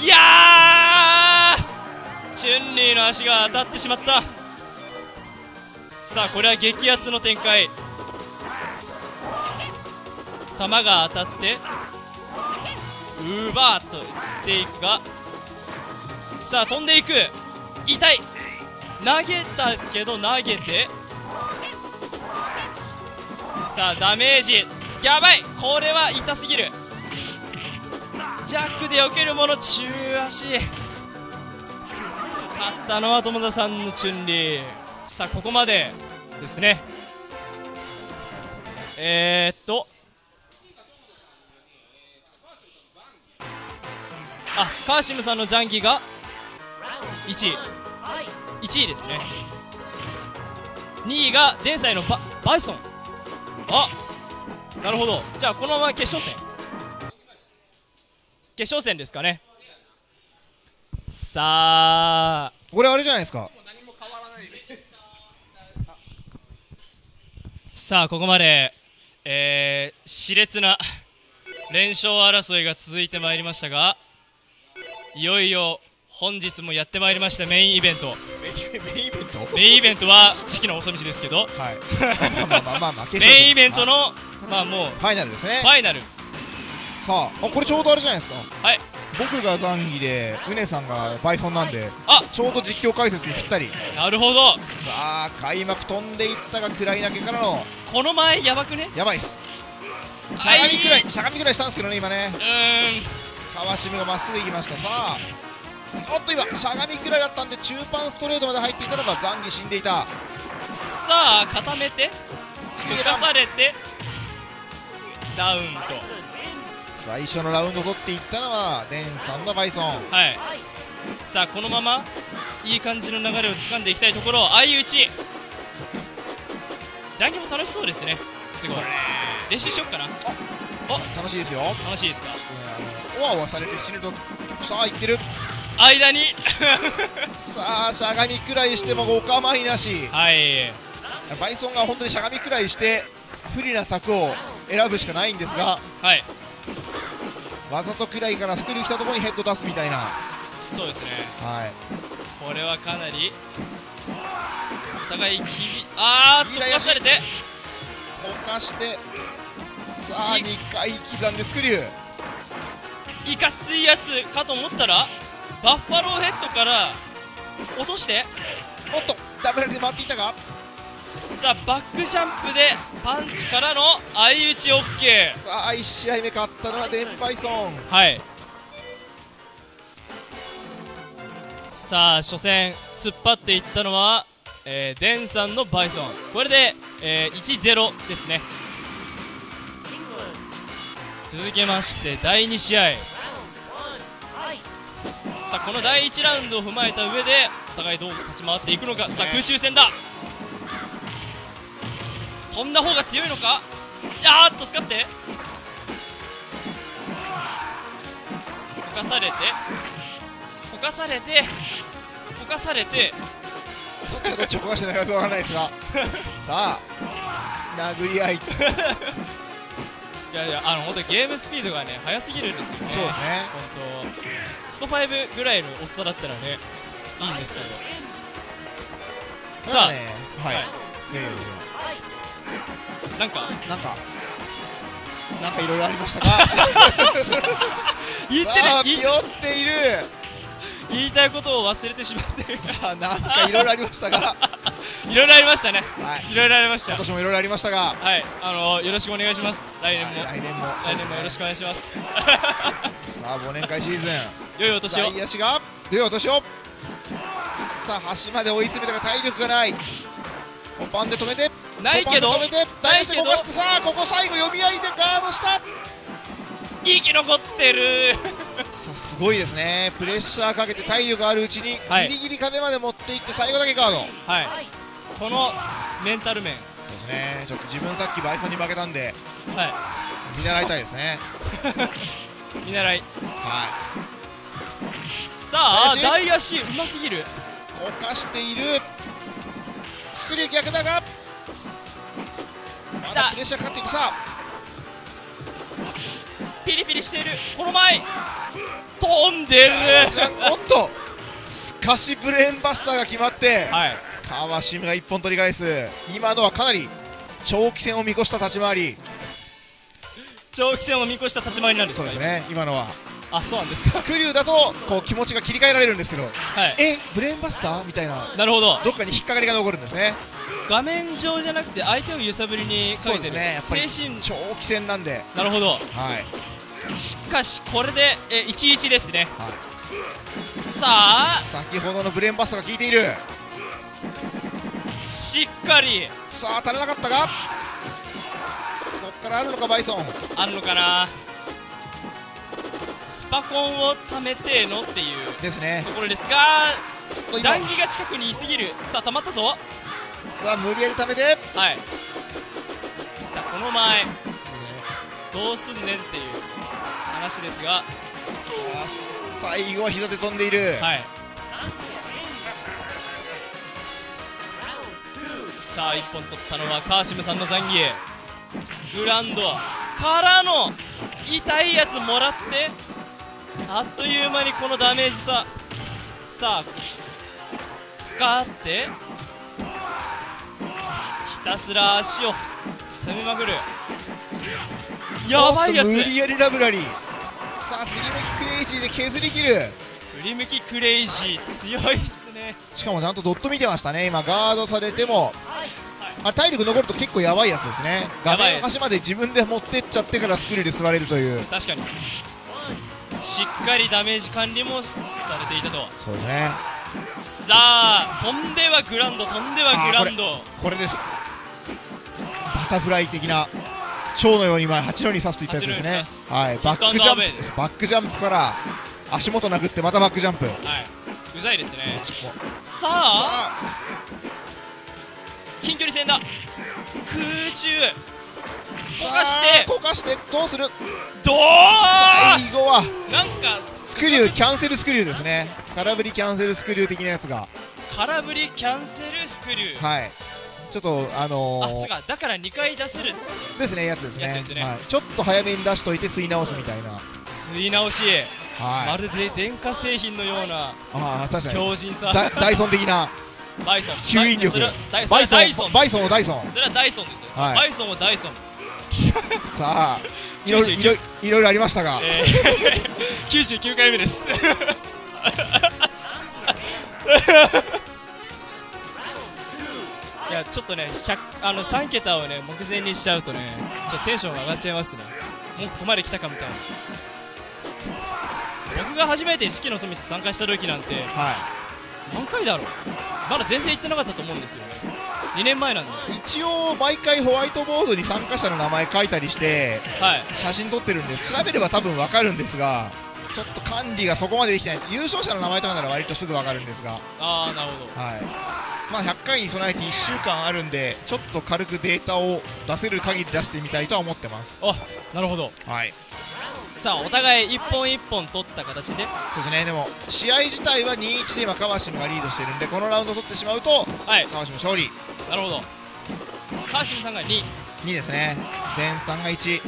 いやーチュンリーの足が当たってしまった。さあこれは激アツの展開。球が当たってうばーっといっていくが、さあ飛んでいく、痛い、投げたけど投げて、さあダメージやばい、これは痛すぎる。ジャックで避けるもの中足、勝ったのは友田さんのチュンリー。さあここまでですね。あ、カーシムさんのジャンギが1位ですね。2位がデンサイのバイソン。あ、なるほど。じゃあこのまま決勝戦ですかね。さあこれあれじゃないですか。さあここまで、熾烈な連勝争いが続いてまいりましたが、いよいよ本日もやってまいりました。メインイベント、メインイベントは四季の細道ですけど、メインイベントのまあもうファイナルですね。ファイナル。さあこれちょうどあれじゃないですか。はい、僕がザンギでうねさんがバイソンなんで、あちょうど実況解説にぴったり。なるほど。さあ開幕飛んでいったが暗い投げからのこの前やばくね。やばいっす。しゃがみくらいしたんですけどね今ね。川島がまっすぐ行きました。さあおっと今しゃがみくらいだったんで中盤ストレートまで入っていたのがザンギ死んでいた。さあ固めて揺らされてダウンと最初のラウンド取っていったのはデンさんのバイソン。はい、さあこのままいい感じの流れを掴んでいきたいところ。相打ちザンギも楽しそうですね。すごい練習しよっかな。あ楽しいですよ。楽しいですか。おわおわされて死ぬと、さあいってる間にさあしゃがみくらいしてもお構いなし。はい、バイソンが本当にしゃがみくらいして不利な卓を選ぶしかないんですが、はい、わざとくらいからスクリュー来たところにヘッド出すみたいな。そうですね、はい、これはかなりお互い溶かされて溶かして、さあ2回刻んでスクリュー、いかついやつかと思ったらバッファローヘッドから落として、おっとダブルで回っていたが、さあバックジャンプでパンチからの相打ち OK。 さあ1試合目勝ったのはデンバイソン。はい、さあ初戦突っ張っていったのは、デンさんのバイソン。これで、1-0 ですね。続けまして第2試合。さあこの第1ラウンドを踏まえた上でお互いどう立ち回っていくのか。さあ空中戦だ。飛んだ方が強いのか。あーっと使って溶かされて溶かされて溶かされて、どっちがどっちを溶かしてないかわからないですがさあ殴り合いいやいや、本当にゲームスピードがね速すぎるんですよね。そうですね、本当スト5ぐらいのおっさだったらねいいんですけど、さあね、はい、なんかいろいろありましたが言ってる、気負っている、言いたいことを忘れてしまって、なんかいろいろありましたがいろいろありましたね。いろいろありました。今年もいろいろありましたが、はい、よろしくお願いします。来年も。来年もよろしくお願いします。さあ、忘年会シーズン。良いお年を。左足が。良いお年を。さあ、端まで追い詰めたが体力がない。コパンで止めて。ないけど。止めて。大足伸ばして、さあ、ここ最後読み合いでガードした。生き残ってる。すごいですね。プレッシャーかけて体力あるうちに、ギリギリ壁まで持っていって、最後だけガード。はい。このメンタル面ですね。ちょっと自分さっきバイソンに負けたんで、はい、見習いたいですね見習い、はい。さあ大足うますぎる、溶かしている、スクリュー逆だがまだプレッシャーかかっていく。さピリピリしている、この前飛んでるおっとスカシブレーンバスターが決まって、はい、川島が1本取り返す。今のはかなり長期戦を見越した立ち回り、長期戦を見越した立ち回りなんですか。そうですね、今のは。あ、そうなんですか。スクリューだとこう気持ちが切り替えられるんですけど、はい、ブレーンバスターみたいな、なるほど、どっかに引っかかりが残るんですね。画面上じゃなくて相手を揺さぶりにかけてる、ね、精神、長期戦なんで。なるほど、はい、しかしこれで1-1ですね、はい、さあ先ほどのブレーンバスターが効いている、しっかり。さあ当たれなかったが、こっからあるのか、バイソンあるのかな。スパコンを貯めてのっていうですね、ところですが、ザンギが近くにいすぎる。さあ溜まったぞ、さあ無理やり貯めて、はい、さあこの前どうすんねんっていう話ですが、最後は膝で飛んでいる、はい。さあ1本取ったのはカーシムさんのザンギエ、グランドからの痛いやつもらって、あっという間にこのダメージ差。さあ使ってひたすら足を攻めまくる、やばいやつ、無理やりラブラリー。さあ振り向きクレイジーで削り切る、振り向きクレイジー強いっすね。しかもなんとドット見てましたね、今ガードされても、あ、体力残ると結構やばいやつですね。画面の端まで自分で持ってっちゃってからスクリューで座れるという、確かにしっかりダメージ管理もされていたと。そうですね。さあ飛んではグランド、飛んではグランド、これです。バタフライ的な蝶のように前8のに刺すといったやつですね、はい。バックジャンプ、バックジャンプから足元殴ってまたバックジャンプ、はい、うざいですね。さあ近距離戦だ、空中こかしてこかして、どうする、どう、最後はなんかスクリュー、キャンセルスクリューですね、空振りキャンセルスクリュー的なやつが、空振りキャンセルスクリュー、はい、ちょっとだから2回出せるですね、やつですね、はい、ちょっと早めに出しといて吸い直すみたいな、吸い直し、はい、まるで電化製品のような、あ、確かに強靭さ、ダイソン的な、バイソン吸引力、バイソンそれはダイソンですよ、はい、バイソンをダイソンさあいろいろありましたが、99回目ですいやちょっとね、3桁をね目前にしちゃうとね、ちょっとテンションが上がっちゃいますね。もうここまで来たかみたいな。僕が初めて四季の染めに参加した時なんて、はい、何回だろう、まだ全然行ってなかったと思うんですよね、2年前なんで。一応毎回ホワイトボードに参加者の名前書いたりして、はい、写真撮ってるんで調べれば多分分かるんですが、ちょっと管理がそこまでできない。優勝者の名前とかなら割とすぐ分かるんですが、ああなるほど、はい。まあ、100回に備えて1週間あるんで、ちょっと軽くデータを出せる限り出してみたいとは思ってます。あ、なるほど。はい、さあお互い一本一本取った形で、そうですね。でも試合自体は 2-1 で今川島がリードしているんで、このラウンド取ってしまうと、はい、川島勝利。なるほど。川島さんが2ですね。デンさんが1。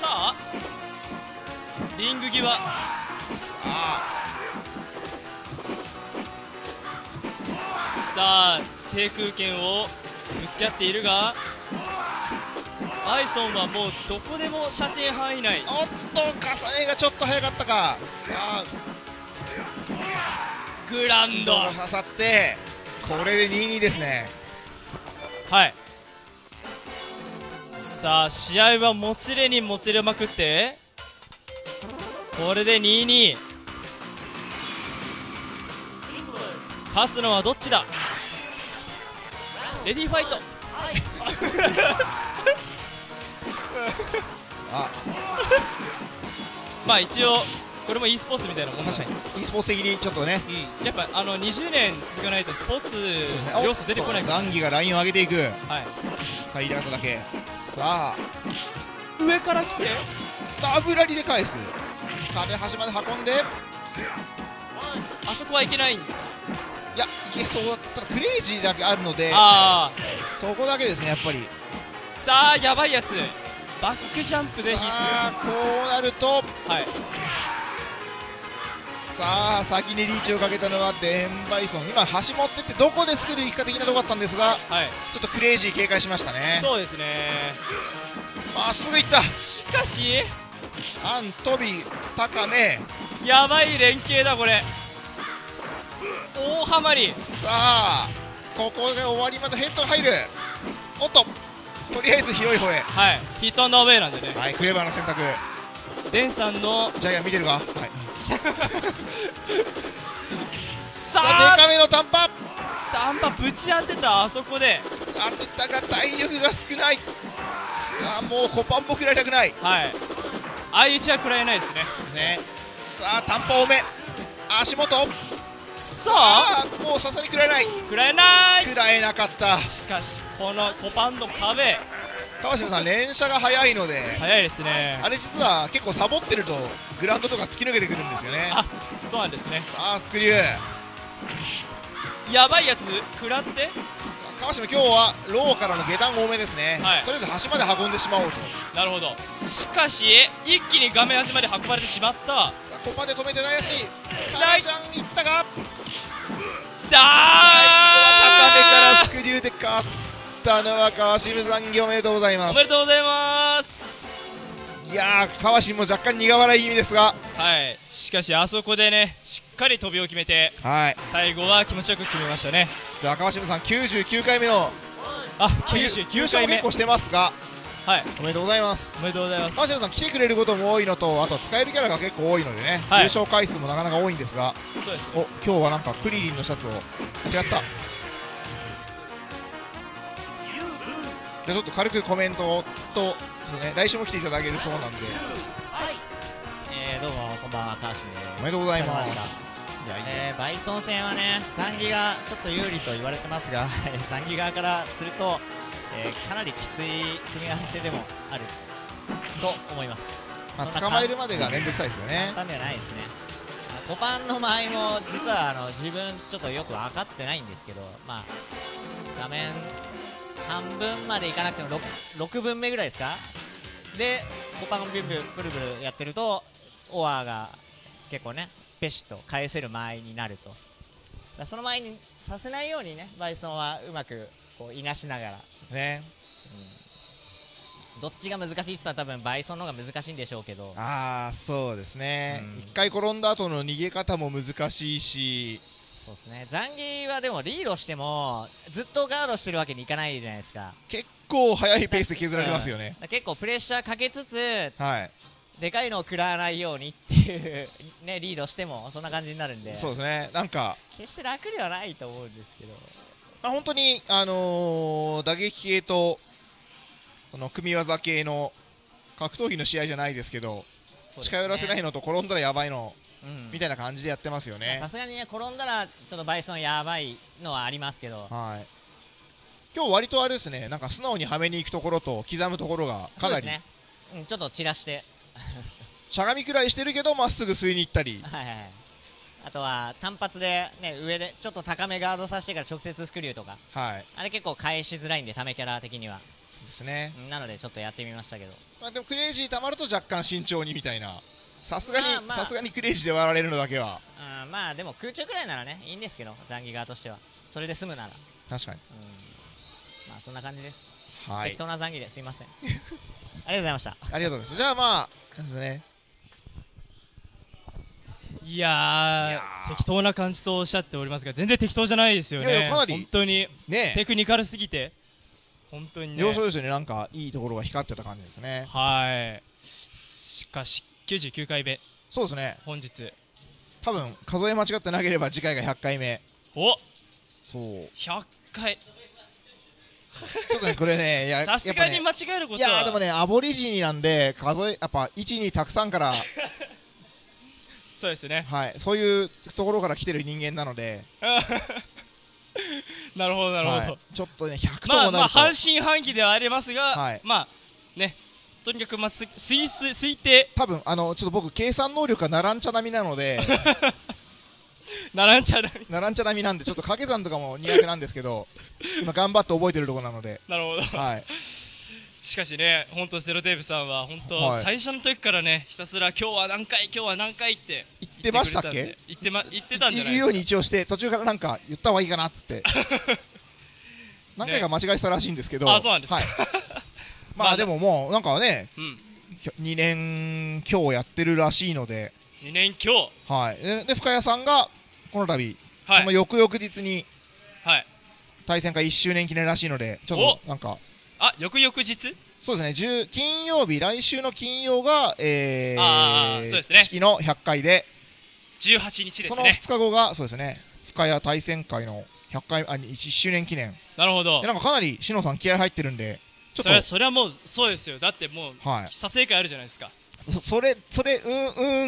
さあリング際、さあ制空権をぶつけ合っているが、アイソンはもうどこでも射程範囲内。おっと、重ねがちょっと早かったか。さあグランド刺さって、これで 2-2 ですね。はい、さあ試合はもつれにもつれまくって、これで 2-2。 勝つのはどっちだ。レディーファイト。あまあ一応これも e スポーツみたいなもん。確かに e スポーツ的にちょっとね、やっぱ20年続かないとスポーツ要素出てこないから、ザンギがラインを上げていく。はい、最大のだけ。さあ上から来てダブラリで返す。壁端まで運んで、あそこはいけないんですか。いや、いけそうだったらクレイジーだけあるので、そこだけですね、やっぱり。さあ、やばいやつ、バックジャンプで引いて、こうなると、はい、さあ、先にリーチをかけたのはデンバイソン、今、端持ってって、どこでスクリュー行くか的なとこだったんですが、はい、ちょっとクレイジー警戒しましたね。そうですね、まっすぐいった、しかし、アン、飛び、高め、やばい連携だ、これ。大ハマり。さあここで終わりまでヘッドが入る。おっと、とりあえず広い方へ。はい、ヒットアンドアウェイなんでね。はい、クレバーな選択。デンさんのジャイアン見てるか。はいさあデカめの短パぶち当てた。あそこで当てたが体力が少ない。さあもうコパンも食らいたくない。はい、相打ちは食らえないですね。さあ短パ多め、足元。さあもうさすがに食らえなかった。しかしこのコパンの壁、川島さん連射が早いので、早いですね。あれ実は結構サボってるとグラウンドとか突き抜けてくるんですよね。あ、そうなんですね。さあスクリュー、やばいやつ食らって、川島今日はローからの下段多めですね。はい、とりあえず端まで運んでしまおうと。なるほど。しかし一気に画面端まで運ばれてしまった。さあここまで止めてないし、カイちゃんいったがダーン。高めからスクリューで勝ったのは川島残業、おめでとうございます。おめでとうございます。いやー、川島も若干苦笑い気味ですが、はい、しかしあそこでね、しっかり飛びを決めて、はい、最後は気持ちよく決めましたね。では川島さん99回目の優勝結構してますが、はい、おめでとうございます。おめでとうございます。川島さん来てくれることも多いのと、あと使えるキャラが結構多いのでね、はい、優勝回数もなかなか多いんですが、そうですね。お、今日はなんかクリリンのシャツを違った。じゃあちょっと軽くコメントと、そうね、来週も来ていただけるそうなんで、はい、どうもこんばんは、川島です。おめでとうございます。バイソン戦はね、ザンギがちょっと有利と言われてますがザンギ側からするとかなりきつい組み合わせでもあると思います。まあ、捕まえるまでが面倒くさいですよね。簡単ではないですね。コパンの場合も実は自分ちょっとよく分かってないんですけど、まあ、画面半分までいかなくても 6分目ぐらいですかで、コパンがビュンビュンブルブルやってるとオアが結構ねペシッと返せる間合いになると。だその前にさせないようにね、バイソンはうまくこういなしながらね、うん、どっちが難しいっすか。多分バイソンの方が難しいんでしょうけど、ああそうですね、一回転んだ後の逃げ方も難しいし、そうですね。ザンギはでもリードしてもずっとガードしてるわけにいかないじゃないですか。結構速いペースで削られますよね。結構プレッシャーかけつつ、はい、でかいのを食らわないようにっていうね、リードしてもそんな感じになるんで、そうですね。なんか決して楽ではないと思うんですけど、まあ本当に打撃系とその組み技系の格闘技の試合じゃないですけど、近寄らせないのと転んだらやばいのみたいな感じでやってますよね。さすがにね、転んだらちょっとバイソンやばいのはありますけど、はい、今日割とあれですね、なんか素直にはめに行くところと刻むところがかなり、ね、うん、ちょっと散らしてしゃがみくらいしてるけどまっすぐ吸いに行ったり、はいはい、あとは単発で、ね、上でちょっと高めガードさせてから直接スクリューとか、はい、あれ結構返しづらいんでためキャラ的にはですね、なのでちょっとやってみましたけど、まあでもクレイジーたまると若干慎重にみたいな、さすがにさすがにクレイジーで割られるのだけは、あ、まあでも空中くらいならねいいんですけど、ザンギ側としてはそれで済むなら確かに、うん、まあそんな感じです。はい、適当なザンギですいませんありがとうございました。ありがとうございます。じゃあまあですね、いやー、適当な感じとおっしゃっておりますが、全然適当じゃないですよね。いやいや、かなり本当にテクニカルすぎて、本当にね、要所要所になんかいいところが光ってた感じですね。はい、しかし99回目、そうですね、本日多分数え間違ってなければ次回が100回目。お、そう、100回、ちょっとねこれね、さすがに間違えることは、いやでもね、アボリジニなんで数え、やっぱ1にたくさんからそうですね、はい、そういうところから来てる人間なのでなるほどなるほど、はい、ちょっとね100ともなると、まあ半信半疑ではありますが、はい、まあね、とにかくまあ推定、多分ちょっと僕計算能力がナランチャ並みなのでナランチャ並み、ナランチャ並みなんでちょっと掛け算とかも苦手なんですけど今頑張って覚えてるところなので、なるほど、はい、しかしね、本当ゼロテープさんは本当、はい、最初の時からね、ひたすら今日は何回、今日は何回って言ってましたっけ？言ってたんじゃないですか。言うように一応して、途中からなんか言った方がいいかなっつって何回か間違えたらしいんですけど、あ、そうなんですか。はい、まあでももうなんかね、2年強やってるらしいので、2年強、はい、で深谷さんがこの度、はい、この翌々日に、はい、対戦会1周年記念らしいので、ちょっとなんか、あ、翌々日、そうですね、金曜日、来週の金曜が、式の100回で、18日ですね、その2日後が、そうですね、深谷対戦会の100回、あ、1周年記念、なるほど、なんかかなり、篠さん、気合入ってるんで、ちょっとそれはもう、そうですよ、だってもう、はい、撮影会あるじゃないですか、それ、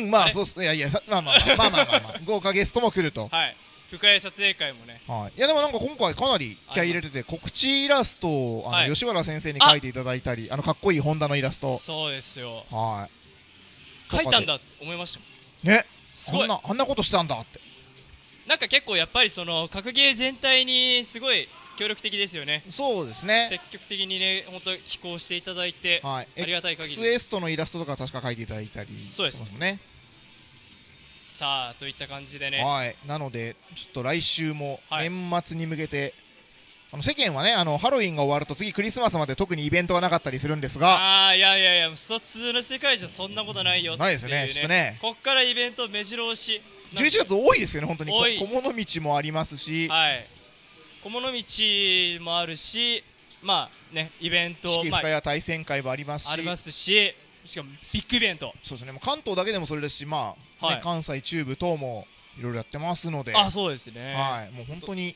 まあ、そうっす、いやいや、まあまあまあまあまあ、豪華ゲストも来ると。はい、深谷撮影会もね、いやでもなんか今回かなり気合い入れてて、告知イラストを吉原先生に描いていただいたり、かっこいいホンダのイラスト、そうですよ、はい、描いたんだと思いましたもんね。すごい、あんなことしたんだって、なんか結構やっぱりその格ゲー全体にすごい協力的ですよね。そうですね、積極的にね、本当寄稿していただいてありがたい限り、 XS のイラストとか確か描いていただいたり、そうですね、さあといった感じでね、はい、なのでちょっと来週も年末に向けて、はい、世間はね、ハロウィンが終わると次クリスマスまで特にイベントがなかったりするんですが、あー、いやいやいや、スト2の世界じゃそんなことないよっていう、ね、ないですね、ちょっとね、こっからイベント目白押し、11月多いですよね、本当に小物道もありますし、はい、小物道もあるし、まあね、イベント、式深谷対戦会もありますし、ありますし、しかもビッグイベント、そうですね、関東だけでもそれですし、まあ、はい、ね、関西中部等もいろいろやってますので、あ、そうですね、はい、もう本当に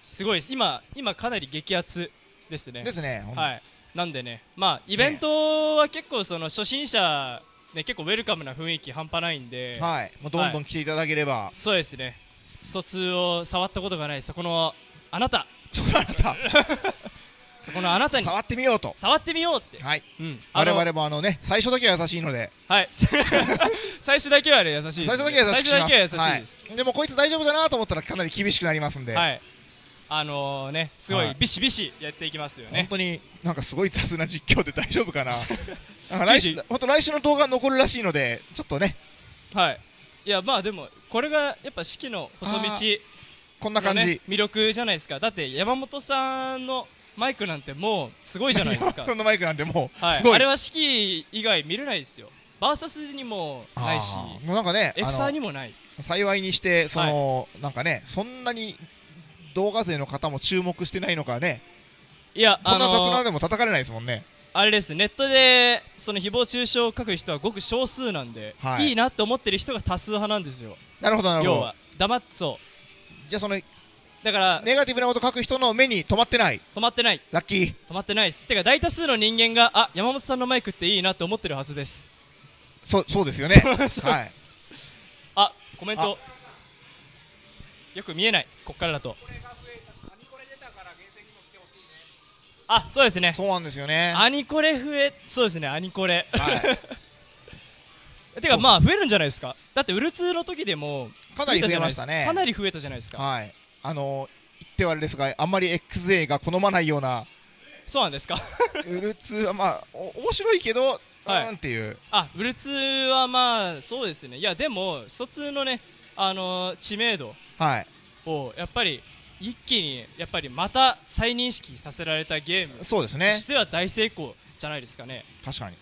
すごいです。今かなり激アツですね、ですね、はい、なんでね、まあイベントは結構その初心者ね、結構ウェルカムな雰囲気半端ないんで、はい、もうどんどん来ていただければ、はい、そうですね、スト2を触ったことがないそこのあなた、そこのあなたそこのあなたに触ってみようと、触ってみようって、はい、我々もね、最初だけは優しいので、はい、最初だけは優しい、最初だけは優しいです。でもこいつ大丈夫だなと思ったらかなり厳しくなりますんで、はい、ね、すごいビシビシやっていきますよね。本当になんかすごい雑な実況で大丈夫かな、本当来週の動画残るらしいので、ちょっとね、はい、いや、まあでもこれがやっぱ四季の細道、こんな感じ魅力じゃないですか。だって山本さんのマイクなんてもうすごいじゃないですか。そのマイクなんてもう、はい、あれは四季以外見れないですよ。バーサスにもないし、もうなんかね、エクサーにもない。幸いにしてその、はい、なんかね、そんなに動画勢の方も注目してないのかね。いや、こんな雑なでも叩かれないですもんね。あれです。ネットでその誹謗中傷を書く人はごく少数なんで、はい、いいなと思ってる人が多数派なんですよ。なるほどなるほど。要は黙っそう。じゃあその。だからネガティブなこと書く人の目に止まってない、止まってない、ラッキー、止まってないです。てか大多数の人間が、あ、山本さんのマイクっていいなと思ってるはずです。そうですよね。はい。あ、コメントよく見えない、ここからだと。あ、そうですね、そうなんですよね、アニコレ増え、そうですね、アニコレ、はい、てかまあ増えるんじゃないですか。だってウルツーの時でもかなり増えましたね。かなり増えたじゃないですか。はい、言ってはあれですが、あんまり XA が好まないような。そうなんですか。ウルツーはまあ面白いけど、はい、っていう。あ、ウルツーはまあそうですね。いやでも疎通のね、知名度をやっぱり一気にやっぱりまた再認識させられたゲームとしては大成功じゃないですかね。確かに。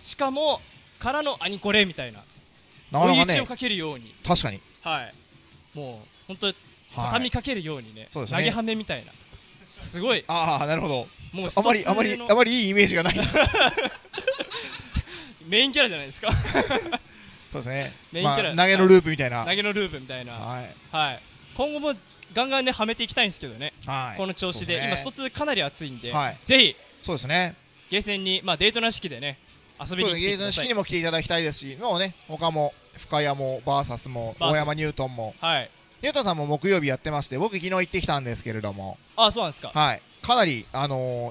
しかもからのアニコレみたいな追い打ちをかけるように。確かに。はい、もう本当に畳みかけるようにね、投げはめみたいな、すごい。ああ、なるほど。もうあまりいいイメージがない。メインキャラじゃないですか。そうですね、メインキャラ、投げのループみたいな、投げのループみたいな。はい、今後もガンガンねはめていきたいんですけどね、この調子で。今一つかなり熱いんで、ぜひそうですね、ゲーセンにまあデートな式でね遊びに来てください。デート式にも来ていただきたいですし、もうね他も深谷もバーサスも大山ニュートンも、ニュートンさんも木曜日やってまして、僕昨日行ってきたんですけれども。あ、そうなんですか。はい、かなり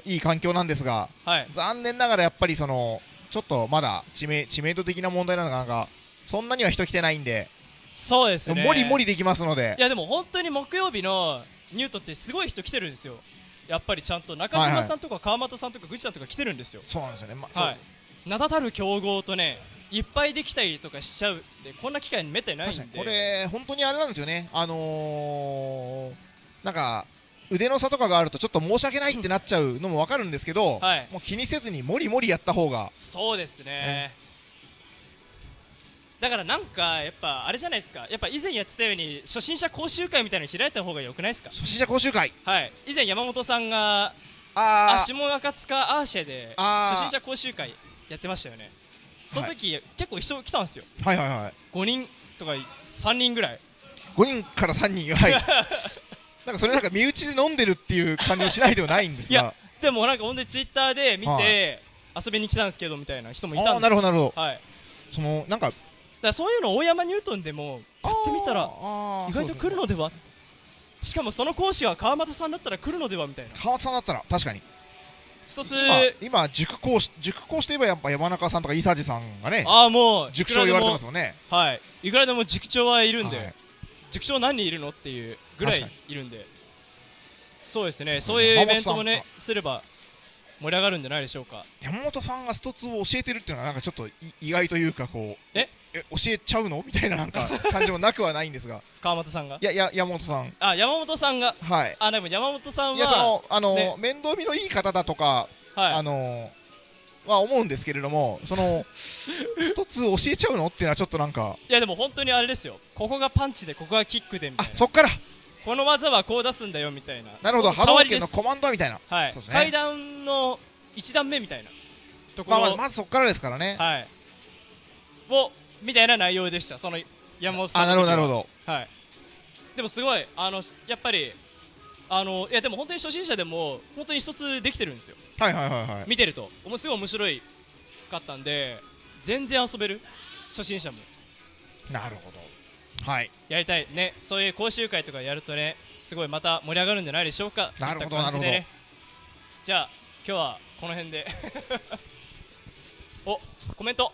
いい環境なんですが、残念ながらやっぱりそのちょっとまだ知名度的な問題なのかなんか、そんなには人来てないんで。そうですね、もりもりできますので。いやでも本当に木曜日のニュートってすごい人来てるんですよ。やっぱりちゃんと中島さんとか川俣さんとかグチさんとか来てるんですよ。そうなんですよね。名だたる強豪とねいっぱいできたりとかしちゃうで、こんな機会めったにないんで。これ本当にあれなんですよね、なんか腕の差とかがあるとちょっと申し訳ないってなっちゃうのも分かるんですけど、はい、もう気にせずにもりもりやった方が。そうですね、だからなんかやっぱあれじゃないですか、やっぱ以前やってたように初心者講習会みたいなの開いた方が良くないですか。初心者講習会、はい、以前山本さんが下赤塚アーシェで初心者講習会やってましたよね。その時、はい、結構人来たんですよ。はいはいはい、5人とか3人ぐらい、5人から3人、はい。なんかそれなんか身内で飲んでるっていう感じはしないではないんですが。いやでもなんか本当にツイッターで見て遊びに来たんですけどみたいな人もいたんですよ。なるほどなるほど。はい、そのなんかだからそういうの大山ニュートンでもやってみたら意外と来るのでは、しかもその講師は川俣さんだったら来るのではみたいな。川俣さんだったら確かに。一つ今塾講師といえばやっぱ山中さんとか伊佐治さんがね、もう塾長言われてますもんね。はい、いくらでも塾長はいるんで、はい、塾長何人いるのっていうぐらいいるんで。そうですね、そういうイベントもねすれば盛り上がるんじゃないでしょうか。山本さんがストツーを教えてるっていうのがなんかちょっと意外というか、こう教えちゃうのみたいななんか感じもなくはないんですが。川本さんが、いや山本さん、山本さんが、はい、でも山本さんは、いやその面倒見のいい方だとかは思うんですけれども、その一つ教えちゃうのっていうのはちょっとなんか。いやでも本当にあれですよ、ここがパンチでここがキックでみたいな、そっからこの技はこう出すんだよみたいな。なるほど、波動拳のコマンドみたいな、階段の1段目みたいなところ、まずそっからですからね、はい、をみたいな内容でした、その山本さん。なるほどなるほど。はい、でもすごいやっぱりいやでも本当に初心者でも本当に一つできてるんですよ。はいはいはいはい。見てるとすごい面白いかったんで、全然遊べる初心者も。なるほど。はい。やりたいね、そういう講習会とかやるとね、すごいまた盛り上がるんじゃないでしょうか。なるほどなるほど。じゃあ今日はこの辺で。お、コメント。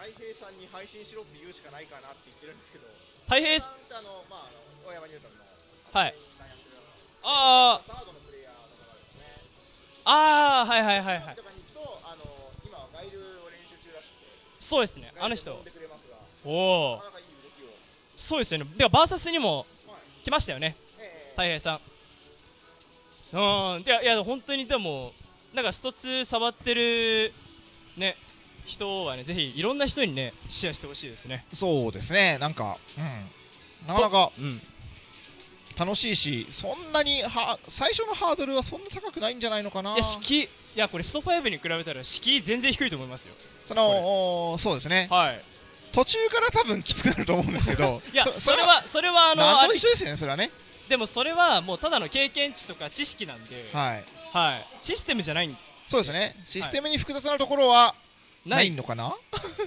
太平さんに配信しろって言うしかないかなって言ってるんですけど、太平さんって大山ニュートンのサードのプレイヤーの方ですね。はいはいはいはい。今は外流を練習中らしくて。そうですね、あの人。そうですよね。ではバーサスにも来ましたよね、太平さん。いや本当にでもなんかスト2触ってるね。人はね、ぜひいろんな人にねシェアしてほしいですね。そうですね、なんか、なかなか、楽しいし、そんなに最初のハードルはそんな高くないんじゃないのかな。いやこれスト5に比べたら敷居全然低いと思いますよ。そうですね、はい、途中から多分きつくなると思うんですけど。いやそれは何と一緒ですよね、それはね。でもそれはもうただの経験値とか知識なんで、システムじゃないんで。そうですね、システムに複雑なところはないのかな。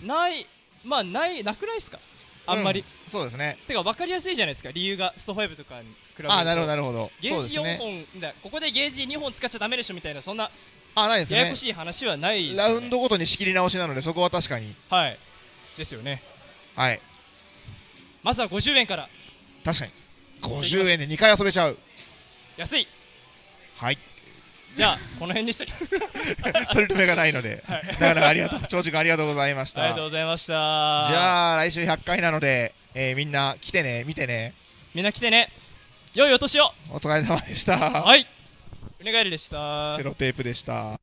ないまあないなくないですかあんまり。そうですね。てか分かりやすいじゃないですか理由がスト5とかに比べると。あ、なるほどなるほど。ゲージ4本、ここでゲージ2本使っちゃダメでしょみたいな、そんなややこしい話はないですね。ラウンドごとに仕切り直しなのでそこは確かにはいですよね。はい、まずは50円から。確かに50円で2回遊べちゃう、安い。はい、じゃあこの辺にしておきますか。取り留めがないので、だからありがとう、長寿君ありがとうございました。ありがとうございました。じゃあ来週100回なので、みんな来てね、見てね、みんな来てね、良いお年を。お疲れ様でした。はい、お願いでした。セロテープでした。